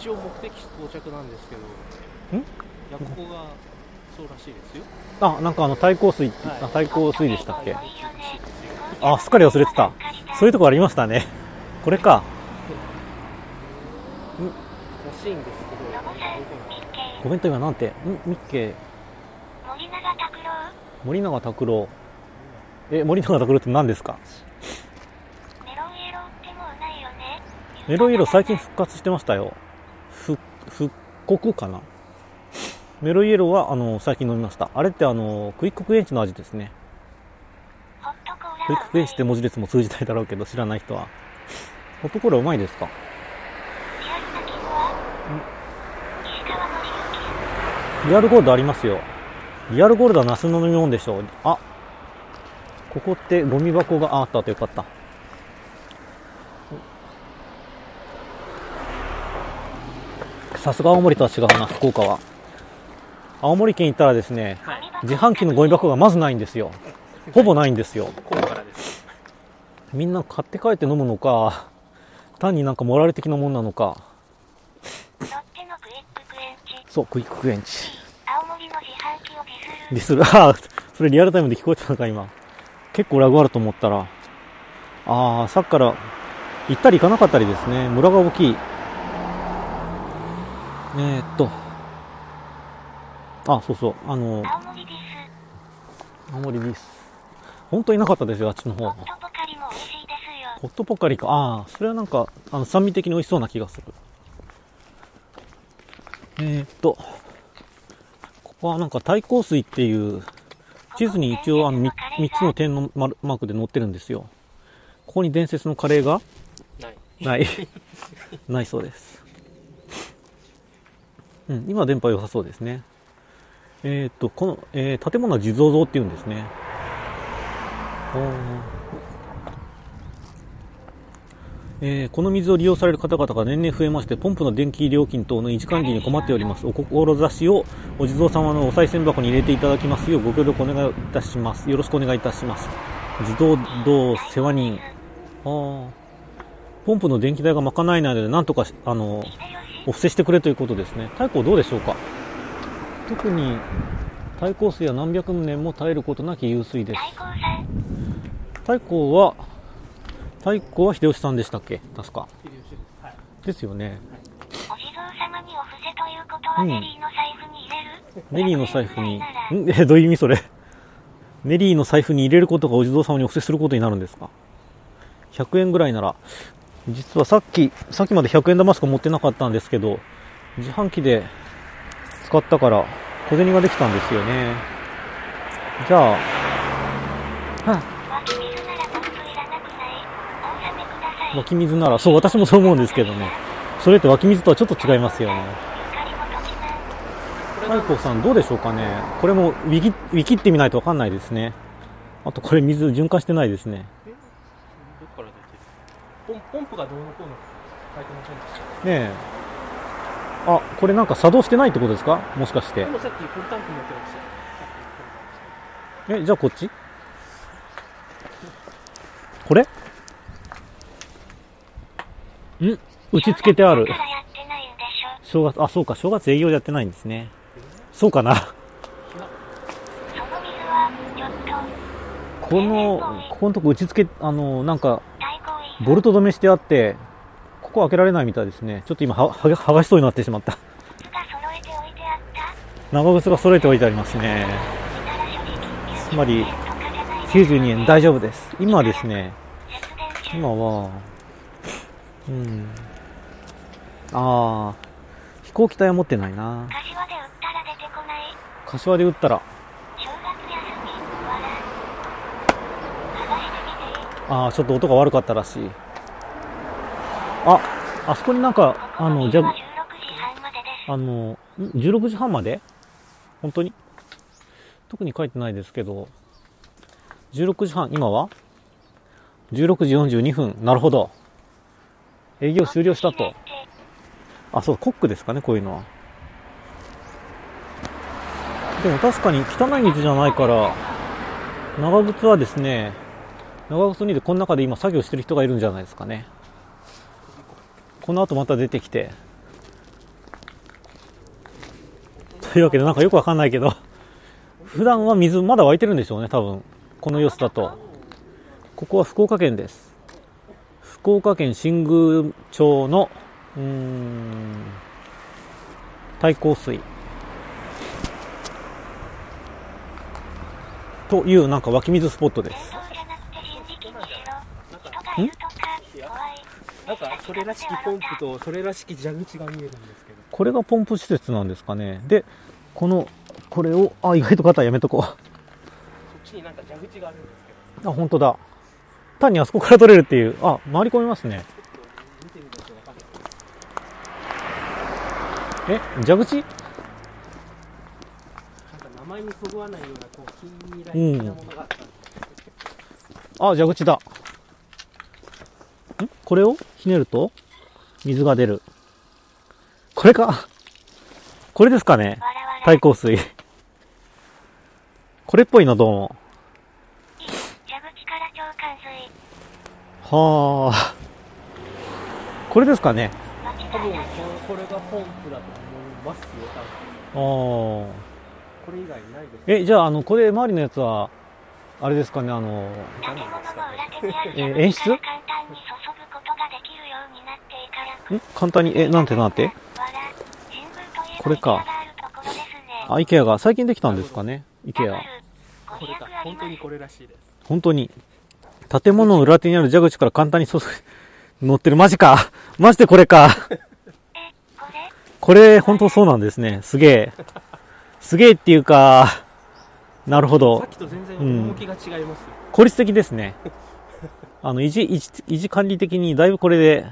一応目的地到着なんですけど、ヤココがそうらしいですよ。あ、なんか対抗水、対抗水でしたっけ。あ、すっかり忘れてた。そういうとこありましたね。これか。らしいんですけど。ごめんと今なんて、ミッケー。森永卓郎。森永卓郎って何ですか。メロンイエローってもうないよね。メロンイエロー最近復活してましたよ。復刻かな。メロンイエローは最近飲みました。あれってクイッククエンチの味ですね。クイッククエンチって文字列も通じないだろうけど、知らない人は。ホットコーラうまいですか。リアルゴールドありますよ。リアルゴールドはナスの飲み物でしょう。あ、ここってゴミ箱があったとよかった。さすが青森とは違うな、福岡は。青森県行ったらですね、自販機のゴミ箱がまずないんですよ。ほぼないんですよ。みんな買って帰って飲むのか、単になんかモラル的なもんなのか。そう、クイッククエンチ。あ、それリアルタイムで聞こえてたのか今。結構ラグあると思ったら。ああ、さっきから行ったり行かなかったりですね。ムラが大きい。あ、そうそう、青森です。本当になかったですよ、あっちの方。ホットポカリも美味しいですよ。ホットポカリか。ああ、それはなんか、酸味的に美味しそうな気がする。あ、なんか対抗水っていう地図に一応3つの点のマークで載ってるんですよ。ここに伝説のカレーがないないそうです。今電波良さそうですね。この、建物は地蔵像っていうんですね。この水を利用される方々が年々増えまして、ポンプの電気料金等の維持管理に困っております。お志をお地蔵様のお賽銭箱に入れていただきますようご協力お願いいたします。よろしくお願いいたします。自動堂世話人。ポンプの電気代が賄えないので、なんとかお布施してくれということですね。太鼓どうでしょうか。特に太鼓水は何百年も耐えることなき湧水です。太鼓は秀吉さんでしたっけ、確か。ですよね。お地蔵様にお布施ということは、ネリーの財布に入れる。ネリーの財布に、どういう意味それ。ネリーの財布に入れることがお地蔵様にお布施することになるんですか。100円ぐらいなら、実はさっきまで100円玉しか持ってなかったんですけど、自販機で使ったから小銭ができたんですよね。じゃあ、湧き水なら、そう、私もそう思うんですけどね。それって湧き水とはちょっと違いますよね。太鼓さんどうでしょうかね。これもウィキってみないとわかんないですね。あとこれ水循環してないですね。どこから出てる。ポンプがどうのこうの書いてませんでしたね。あ、これなんか作動してないってことですか、もしかして。でもさっきフルタンク持ってました。じゃあこっち？これ？打ちつけてある。正月、あ、そうか、正月営業でやってないんですね。そうかな。ここのとこ打ちつけ、なんか、ボルト止めしてあって、ここ開けられないみたいですね。ちょっと今、剥がしそうになってしまった。長靴が揃えておいてありますね。つまり、92円大丈夫です。今ですね、今は、ああ、飛行機体は持ってないな。柏で売ったら出てこない。柏で売ったら正月休みわら剥がしてみて。ああ、ちょっと音が悪かったらしい。あ、あそこになんかここじゃあ16時半まで本当に特に書いてないですけど、16時半、今は16時42分。なるほど、営業終了したと。あ、そう、コックですかね、こういうのは。でも確かに汚い水じゃないから、長靴はですね、長靴にでこの中で今作業してる人がいるんじゃないですかね。この後また出てきてというわけで、なんかよくわかんないけど普段は水まだ湧いてるんでしょうね、多分この様子だと。ここは福岡県です。福岡県新宮町の太閤水という、なんか湧き水スポットです。なんかそれらしきポンプとそれらしき蛇口が見えるんですけど、これがポンプ施設なんですかね。で、これを、あ、意外と肩やめとこう。そっちになんか蛇口があるんですけど。あ、本当だ。単にあそこから取れるっていう。あ、回り込みますね。え、蛇口？なんか名前にそぐわないようなこう近未来なものがあったんですけど。あ、蛇口だ。これをひねると水が出る。これか。これですかね。太閤水。これっぽいな、どうも。はあ。これですかね。多分これがポンプだと思いますよ、多分。ああ。これ以外ないですか。え、じゃあ、これ周りのやつは、あれですかね、演出？簡単に、え、なんてこれか。あ、イケアが最近できたんですかね、イケア。本当にこれらしいです。本当に。建物の裏手にある蛇口から簡単に注ぐ、乗ってる。マジか。マジでこれか。これ、本当そうなんですね。すげえ。すげえっていうか、なるほど。さっきと全然趣が違います。効率的ですね。維持管理的にだいぶこれで、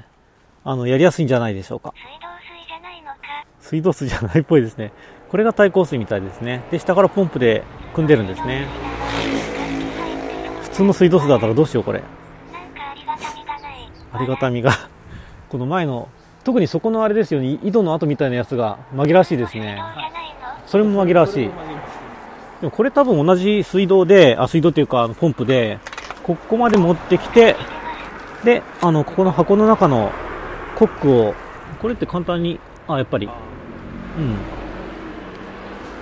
やりやすいんじゃないでしょうか。水道水じゃないっぽいですね。これが太閤水みたいですね。で、下からポンプで汲んでるんですね。普通の水道水だったらどうしよう、これ。ありがたみが。この前の、特にそこのあれですよね、井戸の跡みたいなやつが紛らわしいですね。それも紛らわしい。でもこれ多分同じ水道で、あ、水道っていうか、ポンプで、ここまで持ってきて、で、ここの箱の中のコックを、これって簡単に、あ、やっぱり、うん。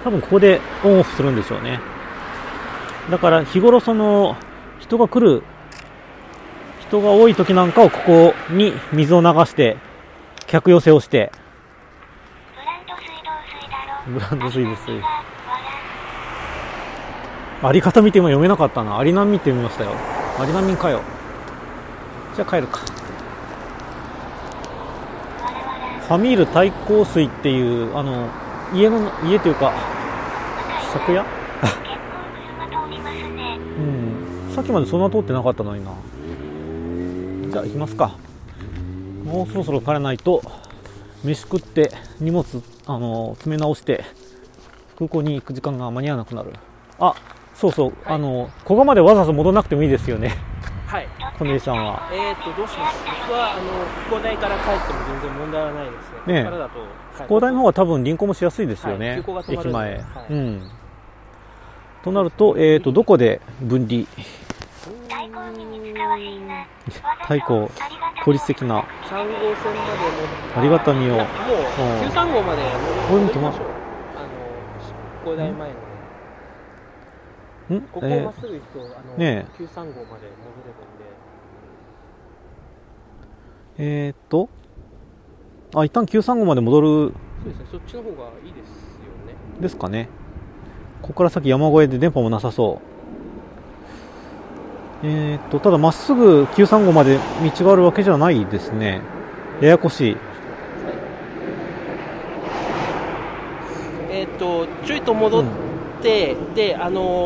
多分ここでオンオフするんでしょうね。だから日頃人が多い時なんかをここに水を流して、客寄せをして。ブランド水道水。あり方見ても読めなかったな。あり難民って読みましたよ。あり難民かよ。じゃあ帰るか。ファミール太閤水っていう、家というか、借家うん。さっきまでそんな通ってなかったのにな。じゃあ行きますか。もうそろそろ帰らないと、飯食って、荷物、詰め直して、空港に行く時間が間に合わなくなる。あ、そうそう、はい、ここまでわざわざ戻らなくてもいいですよね。はい。小根さんは。どうします？僕は、復興大から帰っても全然問題はないですね。ねえ。からだと復興大の方が多分輪行もしやすいですよね。はい、駅前。はい、うん。となると、どこで分離？太閤、効率的な。3号線までの。ありがたみを。もう、13号まで乗りましょう。復興大前の。ここまっすぐ行くと、930号まで戻れるんで。あ、一旦930号まで戻る。そうですね、そっちの方がいいですよね。ですかね。ここから先山越えで電波もなさそう。ただまっすぐ930号まで道があるわけじゃないですね。ややこしい。ちょいと戻って、うん、で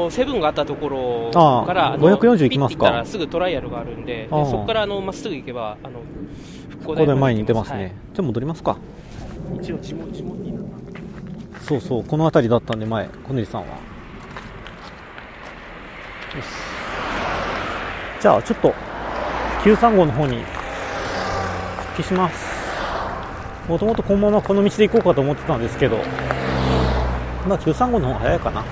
セブンがあったところから540行きますか、行ったらすぐトライアルがあるん でそこからまっすぐ行けば復興台前に出ますね、はい、じゃあ戻りますか。一応地元になったそうそう、この辺りだったんで前小西さんはよし、じゃあちょっと935の方に復帰します。もともとこのままこの道で行こうかと思ってたんですけど、まあ935の方が早いかな。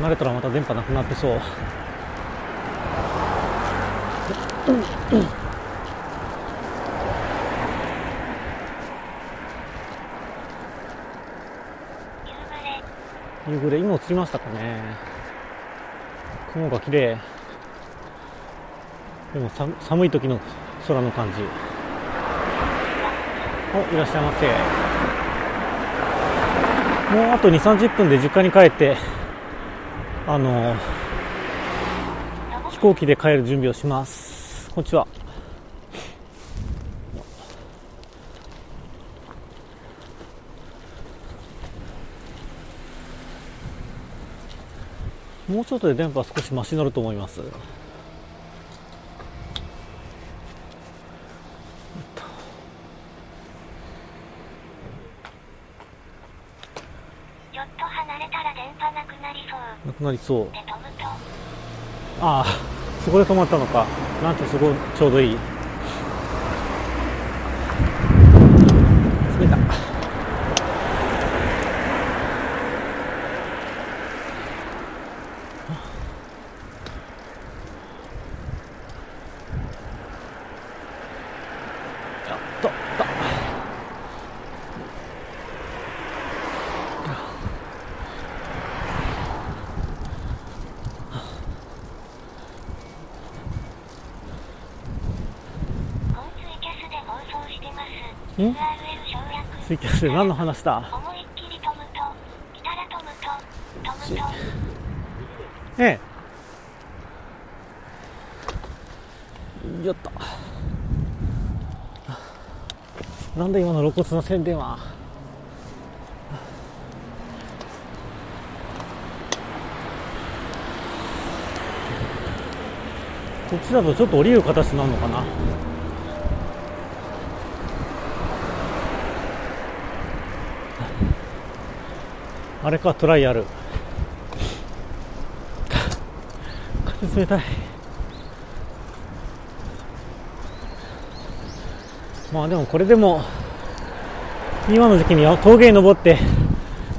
慣れたらまた電波なくなってそう、うんうん、夕暮れ今映りましたかね。雲が綺麗、でも寒い時の空の感じ。お、いらっしゃいませ。もうあと 2,30 分で実家に帰って飛行機で帰る準備をします。こんにちは。もうちょっとで電波少しマシになると思います。なりそう。ああ、そこで止まったのか。なんてすごいちょうどいい。冷た。ちょっと。ツイキャス何の話だ。ええよっと、なんで今の露骨の宣伝は。こっちだとちょっと降りる形になるのかな。あれか、トライアル。風冷たい。まあでもこれでも今の時期に峠に登って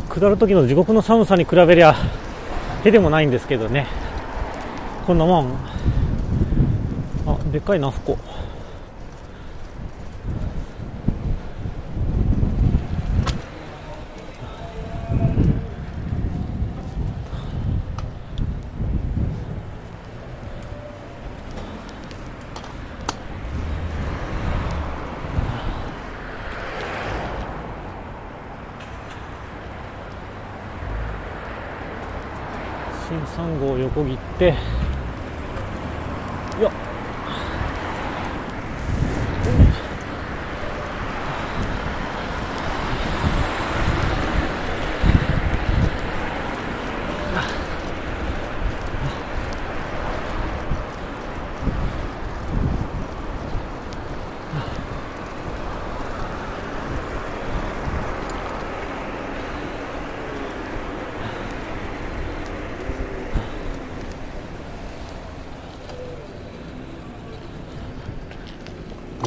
下る時の地獄の寒さに比べりゃへでもないんですけどね。こんなもん。あ、でっかいな、そこ。3号を横切ってよっ、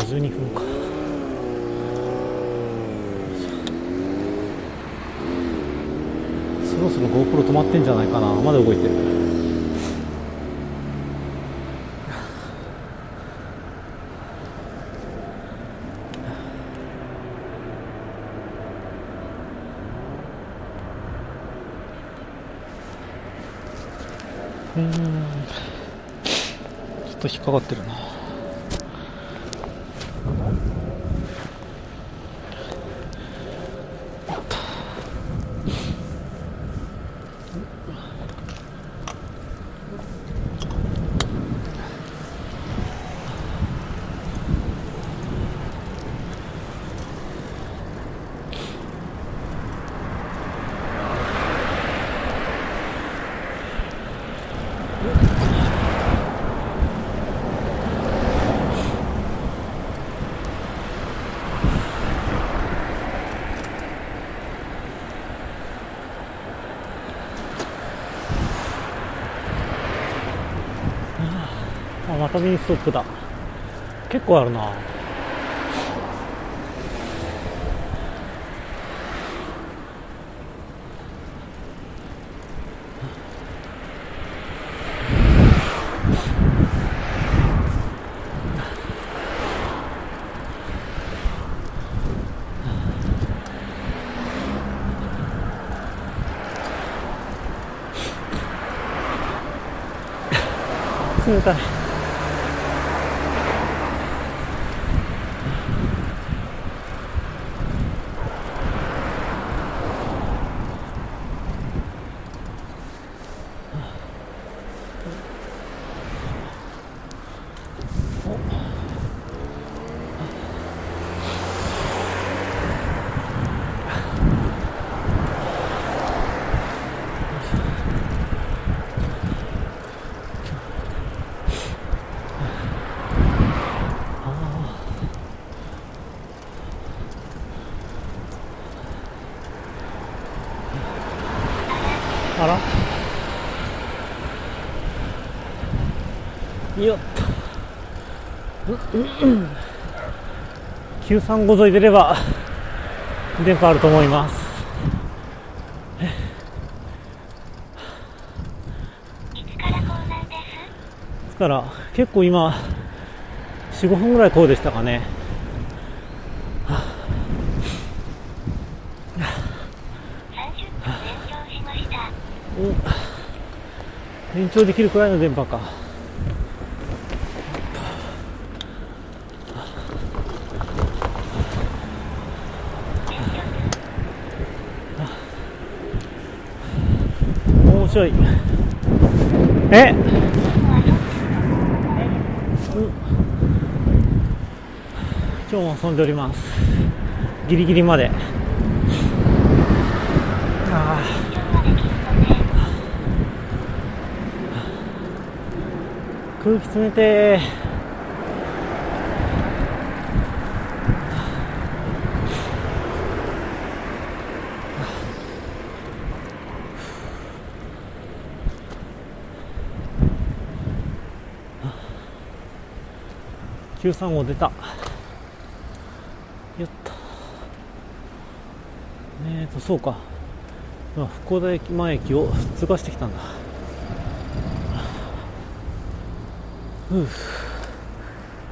12分か。どうする？ GoPro 止まってんじゃないかな。まだ動いてる。ちょっと引っかかってるな。またミニストップだ。結構あるな。冷たい。あらよっと、935沿い出れば電波あると思います。ですから結構今 4,5 分ぐらいこうでしたかね。延長できるくらいの電波か。面白い。え、今日も遊んでおります。ギリギリまで。空気冷てー。935出た。よっと。そうか。今福岡駅前駅を通過してきたんだ。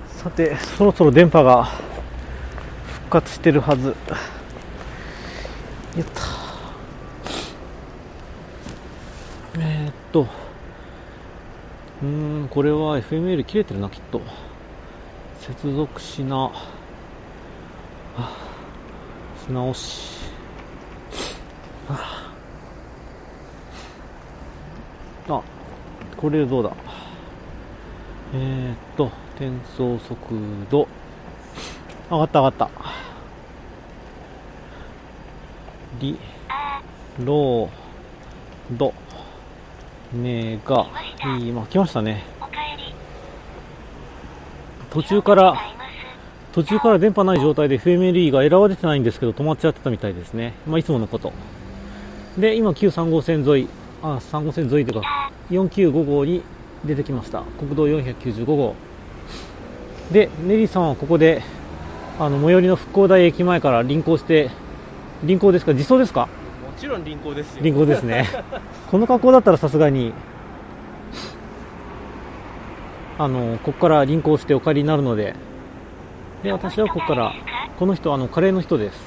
さて、そろそろ電波が復活してるはず。よっとこれは FML 切れてるな、きっと。接続しな、し直し。あ、これどうだ。転送速度上がった上がった。リロードメガ今来ましたね。途中から電波ない状態で FMLE がエラーは出てないんですけど止まっちゃってたみたいですね。まあいつものことで、今旧3号線沿い、3号線沿いというか495号に出てきました。国道495号で、ネリさんはここで最寄りの復興台駅前から輪行して、輪行ですか、自走ですか、ちろん輪行ですよ。輪行ですね。この格好だったらさすがにここから輪行してお帰りになるので、で私はここから、この人カレーの人です。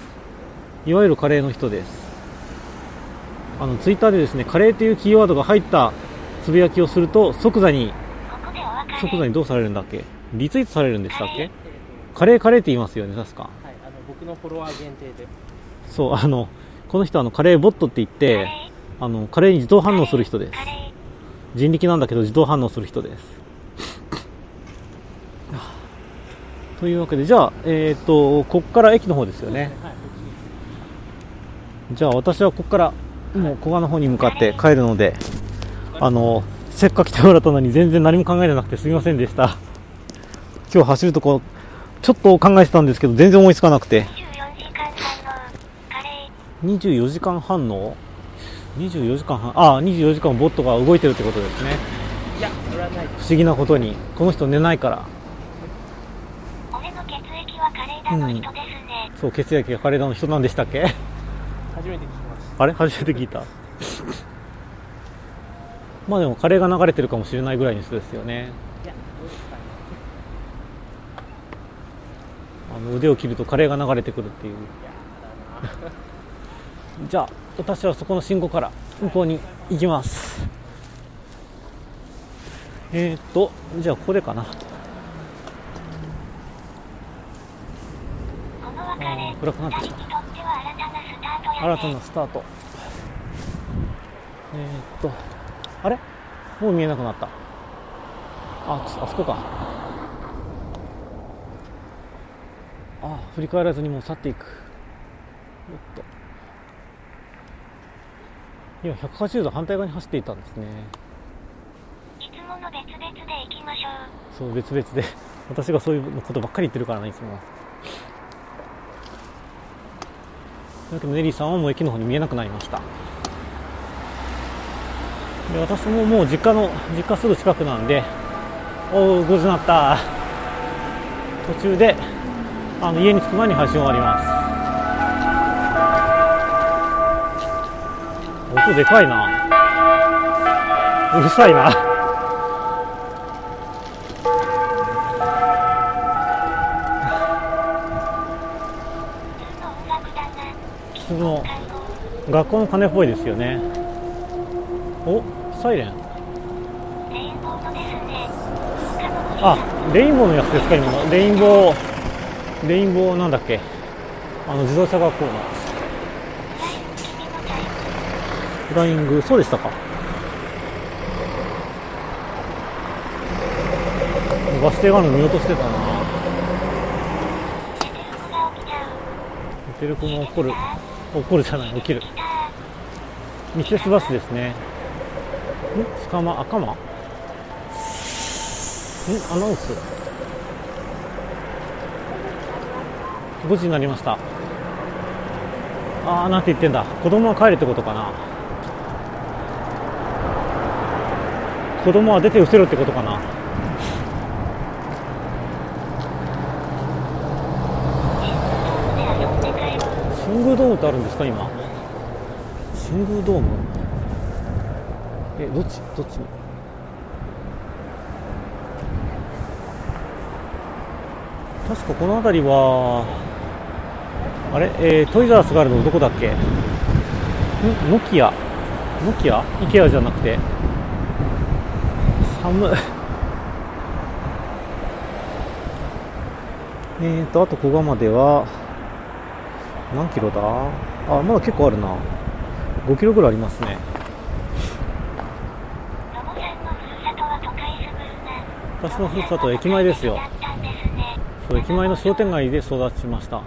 いわゆるカレーの人です。ツイッターでですね、カレーというキーワードが入ったつぶやきをすると即座にどうされるんだっけ、リツイートされるんでしたっけ。カレーカレーって言いますよね、確か。はい、僕のフォロワー限定で。そう、この人カレーボットって言って、カレーに自動反応する人です。人力なんだけど自動反応する人です。というわけで、じゃあここから駅の方ですよね。じゃあ私はここからもう古賀の方に向かって帰るので、せっかく来てもらったのに全然何も考えてなくてすみませんでした。今日走るとこちょっと考えてたんですけど全然思いつかなくて。24時間反応、ああ24時間ボットが動いてるってことですね。いや、それはない。不思議なことにこの人寝ないから。俺の血液はカレーダの人ですね。そう、血液がカレーダの人なんでしたっけ。初めて聞きました。あれ、初めて聞いた。まあでもカレーが流れてるかもしれないぐらいの人ですよね。いや、どうですかね。腕を切るとカレーが流れてくるっていう。いやだな。じゃあ私はそこの信号から向こうに行きます。じゃあここでかな。暗くなってきた。新たなスタート。あれ、もう見えなくなった。あそこか。あ、振り返らずにもう去っていく。おっと、今180度反対側に走っていたんですね。いつもの別々で行きましょう。そう、別々で。私がそういうことばっかり言ってるからな、いつも。だけどネリーさんはもう駅の方に見えなくなりました。で、私ももう実家すぐ近くなんで、おお5時になった。途中で家に着く前に配信終わります。音でかいな。うるさいな。普通の学校の鐘っぽいですよね。お、サイレン。あ、レインボーのやつですか。今のレインボーなんだっけ、自動車学校のフライング、そうでしたか。バス停があるの見落としてたな。寝てる子が起こるじゃない、起きる。ミセスバスですね。ん、捕ま、赤間。ん、アナウンス。5時になりました。あー、なんて言ってんだ。子供は帰るってことかな。子供は出て伏せろってことかな。新宮ドームってあるんですか今。新宮ドーム、どっちに。確かこの辺りはあれ、トイザースがあるのどこだっけ。ノキア、イケアじゃなくて。寒い。あと古賀までは何キロだ。あ、まだ結構あるな。5キロぐらいありますね。私のふるさとは駅前ですよ。そう、駅前の商店街で育ちました。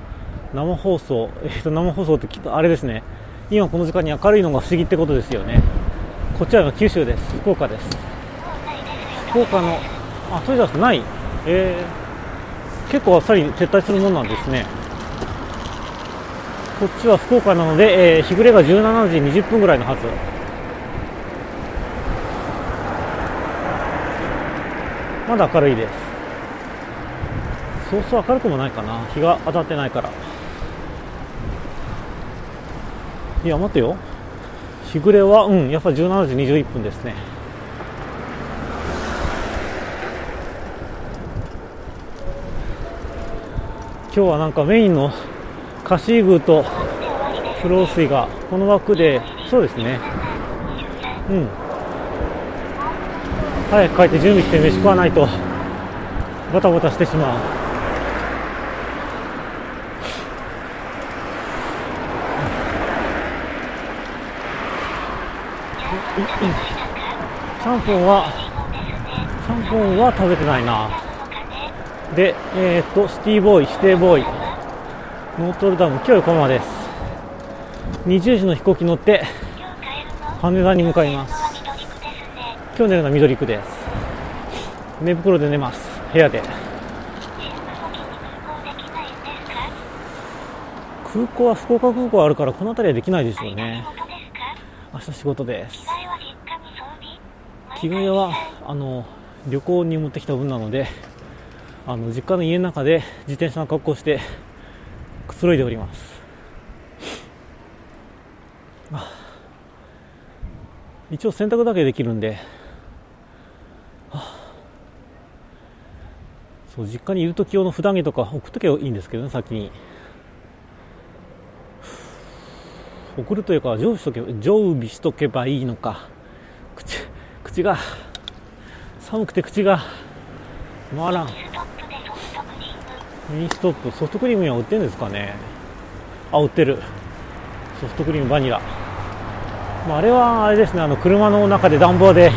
生放送ってきっとあれですね、今この時間に明るいのが不思議ってことですよね。こちらが九州です。福岡です。福岡の、あ、トイザらスない、結構あっさり撤退するもんなんですね。こっちは福岡なので、日暮れが17時20分ぐらいのはず。まだ明るいです。そうそう、明るくもないかな、日が当たってないから。いや、待てよ、日暮れはやっぱ17時21分ですね。今日はなんかメインのカシーグーと不老水がこの枠で、そうですね、早く帰って準備して飯食わないとバタバタしてしまう。ちゃんぽんは食べてないな。で、シティボーイ、ノートルダム、今日横浜です。20時の飛行機乗って羽田に向かいます。今日寝るのは緑区です。寝袋で寝ます、部屋で。空港は福岡空港あるからこの辺りはできないでしょうね。明日仕事です。着替えは旅行に持ってきた分なので、実家の家の中で自転車の格好をしてくつろいでおります。一応洗濯だけできるんで、そう実家にいる時用の普段着とか送っとけばいいんですけどね。先に送るというか常備しとけばいいのか。口が寒くて口が回らん。ミニストップ、ソフトクリームは売ってるんですかね。売ってる。ソフトクリームバニラ、あれはあれですね、車の中で暖房で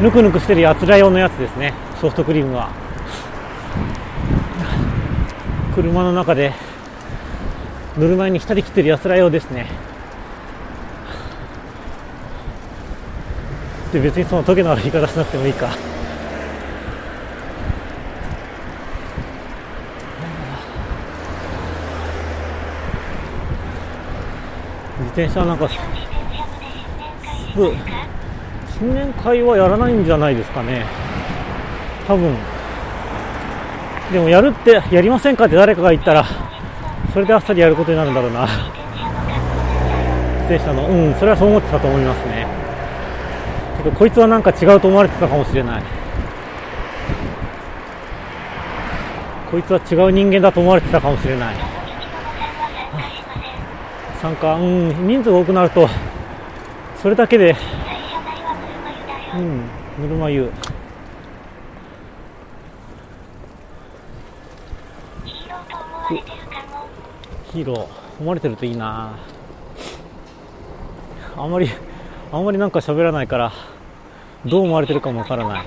ぬくぬくしてるやつら用のやつですね。ソフトクリームは車の中で乗る前に浸り切ってるやつら用ですね。で別にそのトゲのある言い方しなくてもいいか。自転車なんか新年会はやらないんじゃないですかね、多分。でもやるって、やりませんかって誰かが言ったら、それであっさりやることになるんだろうな、自転車の。それはそう思ってたと思いますね。ちょっとこいつはなんか違うと思われてたかもしれない。こいつは違う人間だと思われてたかもしれない。なんか人数が多くなるとそれだけで、ぬるま湯。ヒーロー思われてるといいな。あんまりなんか喋らないからどう思われてるかもわからない。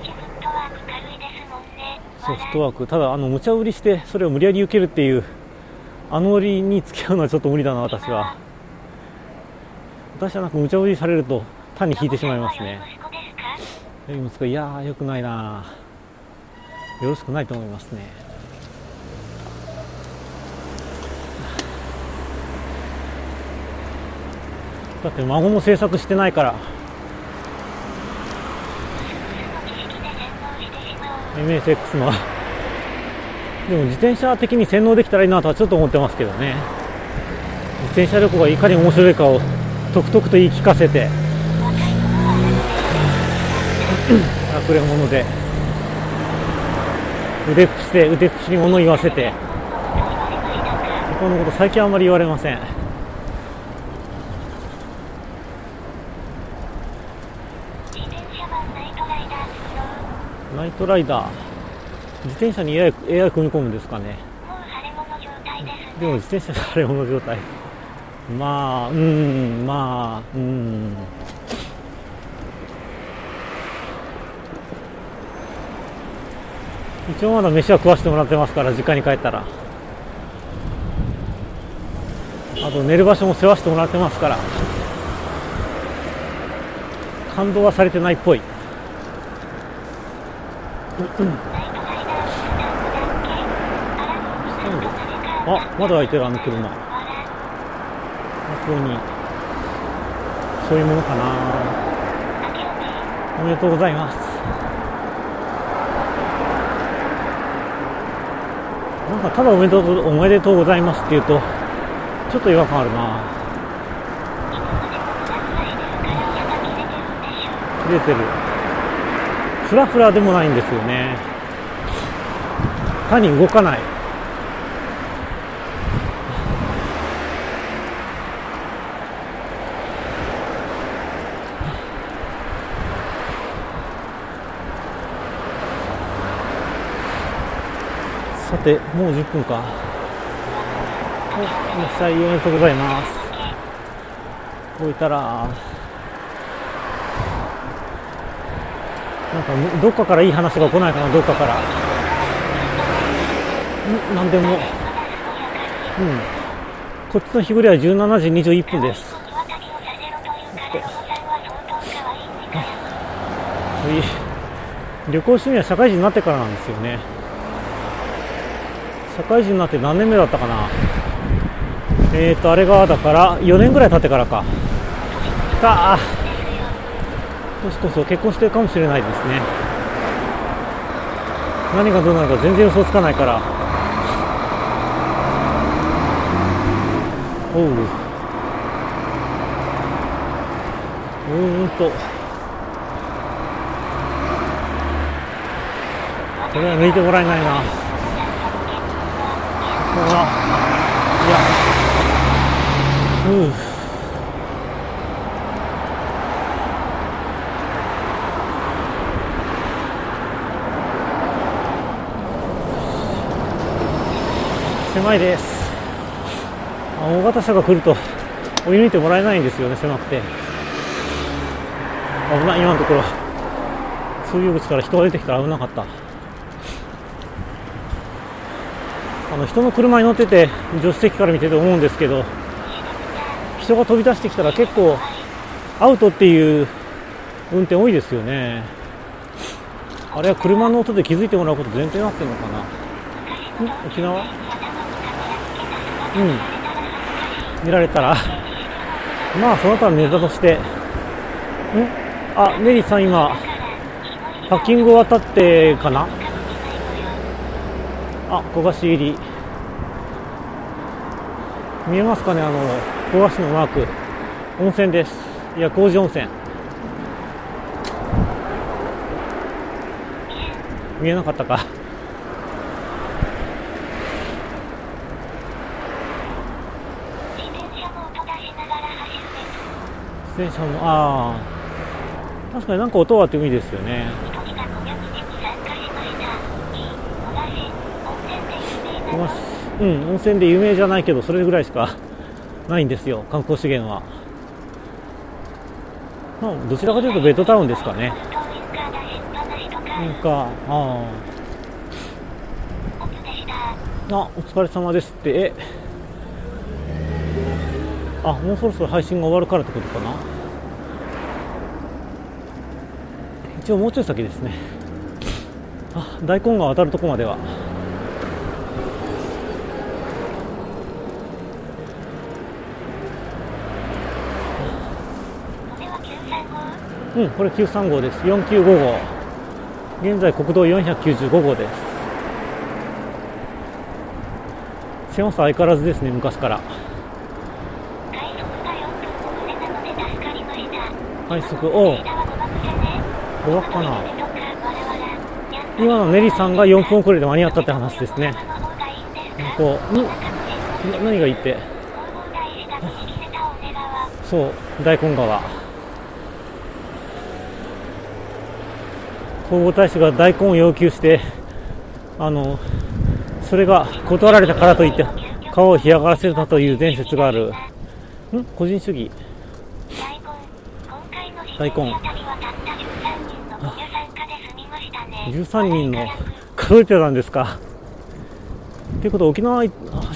ソフトワーク、ただ無茶売りしてそれを無理やり受けるっていうノリに付き合うのはちょっと無理だな、私は。なんか無茶ぶりされると単に引いてしまいますね。いやー、よくないな、よろしくないと思いますね。だって孫も制作してないから。MSX のでも自転車的に洗脳できたらいいなとはちょっと思ってますけどね。自転車旅行がいかに面白いかをとくとくと言い聞かせて、隠れ物で腕っぷしに物言わせて、そこのこと最近あんまり言われません。ナイトライダー、自転車に AI 組み込むんですかね。でも自転車が腫れ物状態。一応まだ飯は食わしてもらってますから、実家に帰ったら。あと寝る場所も世話してもらってますから、感動はされてないっぽい。まだ開いてる、車。そういうものかな。おめでとうございます。なんかただおめでとうございますっていうとちょっと違和感あるな。出てる。フラフラでもないんですよね。単に動かない。さて、もう10分か。野菜おめでとうございます。置いたらなんかどっかからいい話が来ないかな。どっかから何でも、こっちの日暮れは17時21分です。旅行趣味は社会人になってからなんですよね。社会人になって何年目だったかな。あれがだから4年ぐらい経ってからか。もしこそ結婚してるかもしれないですね。何がどうなるか全然予想つかないから。これは抜いてもらえないな。狭いです。大型車が来ると追い抜いてもらえないんですよね、狭くて。危ない。今のところ通用口から人が出てきたら危なかった。人の車に乗ってて助手席から見てて思うんですけど、人が飛び出してきたら結構アウトっていう運転多いですよね。あれは車の音で気づいてもらうこと前提になってるのかな。沖縄見られたらまあその他のネタとして、メリーさん今パッキングを渡ってかな。焦がし入り見えますかね。焦がしのマーク、温泉です。いや、麹温泉。見えなかったか。自転車も確かになんか音はあってもいいですよね。温泉で有名じゃないけどそれぐらいしかないんですよ、観光資源は。どちらかというとベッドタウンですかね。お疲れ様ですって。もうそろそろ配信が終わるからってことかな。一応もうちょい先ですね。大根が渡るとこまでは。これ935号です。4955、現在国道495号です。狭さ相変わらずですね、昔から。快速を5枠かな。今のメリさんが4分遅れで間に合ったって話ですね。何が言って、そう大根川、広報大使が大根を要求して、それが断られたからといって皮を干上がらせたという伝説がある。個人主義大根。13人の数えてたんですか。ということは沖縄走っ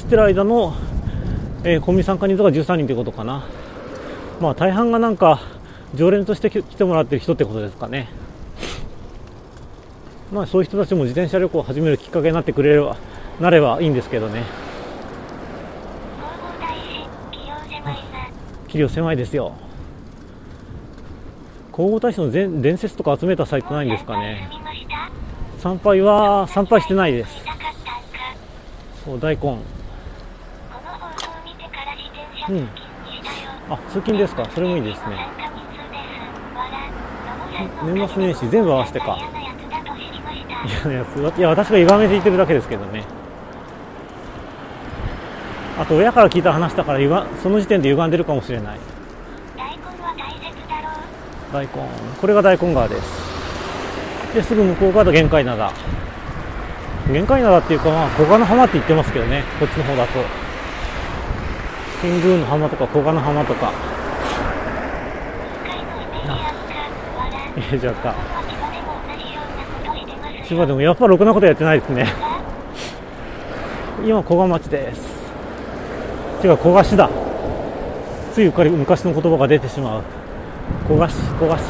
てる間の、コンビ参加人数が13人ということかな。大半がなんか常連として来てもらってる人ってことですかね。そういう人たちも自転車旅行を始めるきっかけになってくれればなればいいんですけどね。器量狭いですよ。広報大使の伝説とか集めたサイトないんですかね。参拝してないです。そう大根、通勤ですか。それもいいですね。年末年始全部合わせてか。いや、私が歪めて言ってるだけですけどね。あと親から聞いた話だからその時点で歪んでるかもしれない。大根、これが大根川です。ですぐ向こう側が玄界灘、玄界灘っていうか、まあ、小鹿の浜って言ってますけどね、こっちの方だと新宮の浜とか小鹿の浜とか。入れちゃった。千葉でもやっぱろくなことやってないですね。今小鹿町です。違う、小鹿市だ。ついうっかり昔の言葉が出てしまう。小菓子、小菓子。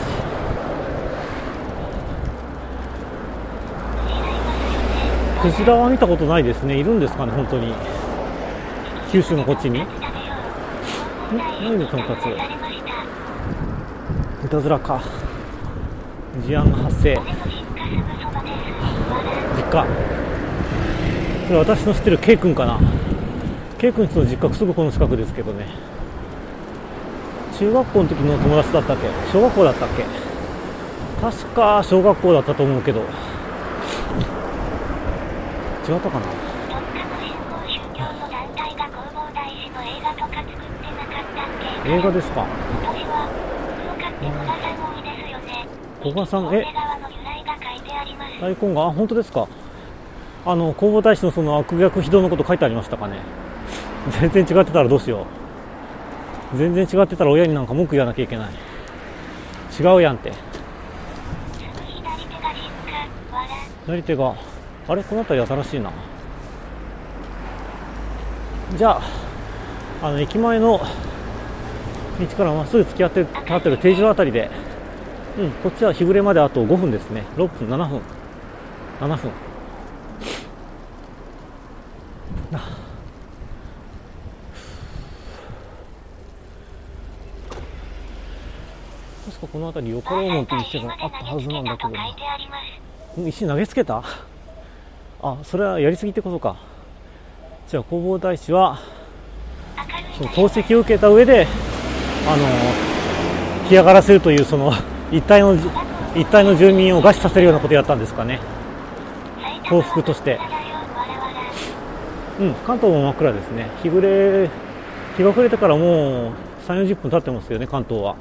クジラは見たことないですね。いるんですかね、本当に。九州のこっちに。何でとんかつ。いたずらか。事案が発生。実家。これ私の知ってる K 君かな。K 君の実家すぐこの近くですけどね。中学校の時の友達だったっけ、小学校だったっけ、確か小学校だったと思うけど、違ったかな。映画ですか。古賀さん、大根が、あ、本当ですか。弘法大師のその悪逆非道のこと書いてありましたかね。全然違ってたらどうしよう。全然違ってたら親になんか文句言わなきゃいけない。違うやんって。左手があれ、この辺り新しいな。じゃあ、駅前の道からまっすぐ突き立ってる定住あたりで、うん、こっちは日暮れまであと5分ですね。6分、7分、7分な。確かこの辺り横門って石があったはずなんだけどな。石投げつけた？あ、それはやりすぎってことか。じゃあ弘法大師はその投石を受けた上で干上がらせるという、その一帯の住民を餓死させるようなことをやったんですかね、報復として。うん、関東も真っ暗ですね。日が暮れてからもう 3,40 分経ってますよね、関東は。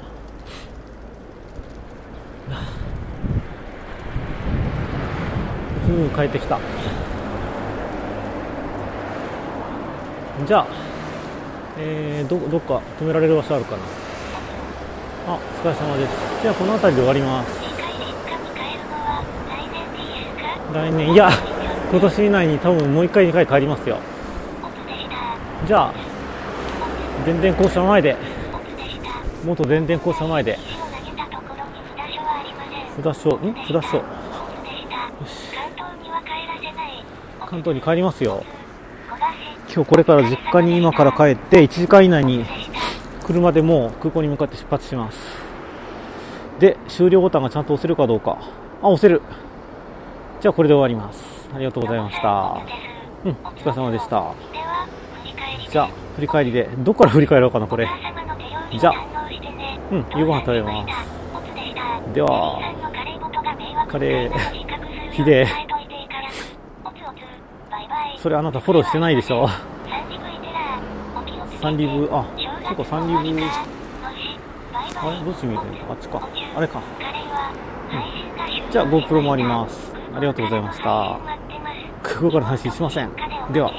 うん、帰ってきた。じゃあ、どっか止められる場所あるかな。あ、お疲れ様です。じゃあこの辺りで終わります。来年、いや今年以内に多分もう1回2回帰りますよ。じゃあ電電校舎前で、元電電校舎前で札所、よし、関東に帰りますよ。今日これから実家に今から帰って1時間以内に車でもう空港に向かって出発します。で、終了ボタンがちゃんと押せるかどうか。あ、押せる。じゃあこれで終わります。ありがとうございました。うん、お疲れ様でした。じゃあ振り返りで、どっから振り返ろうかな、これ。じゃあ、うん、夕ご飯食べます。ではカレーひでえ、それあなたフォローしてないでしょ。サンリブ、あ、そっか、サンリブ、あれ、どっち見えてるの、あっちか、あれか、うん、じゃあ GoPro もあります。ありがとうございました。空港から配信しません。では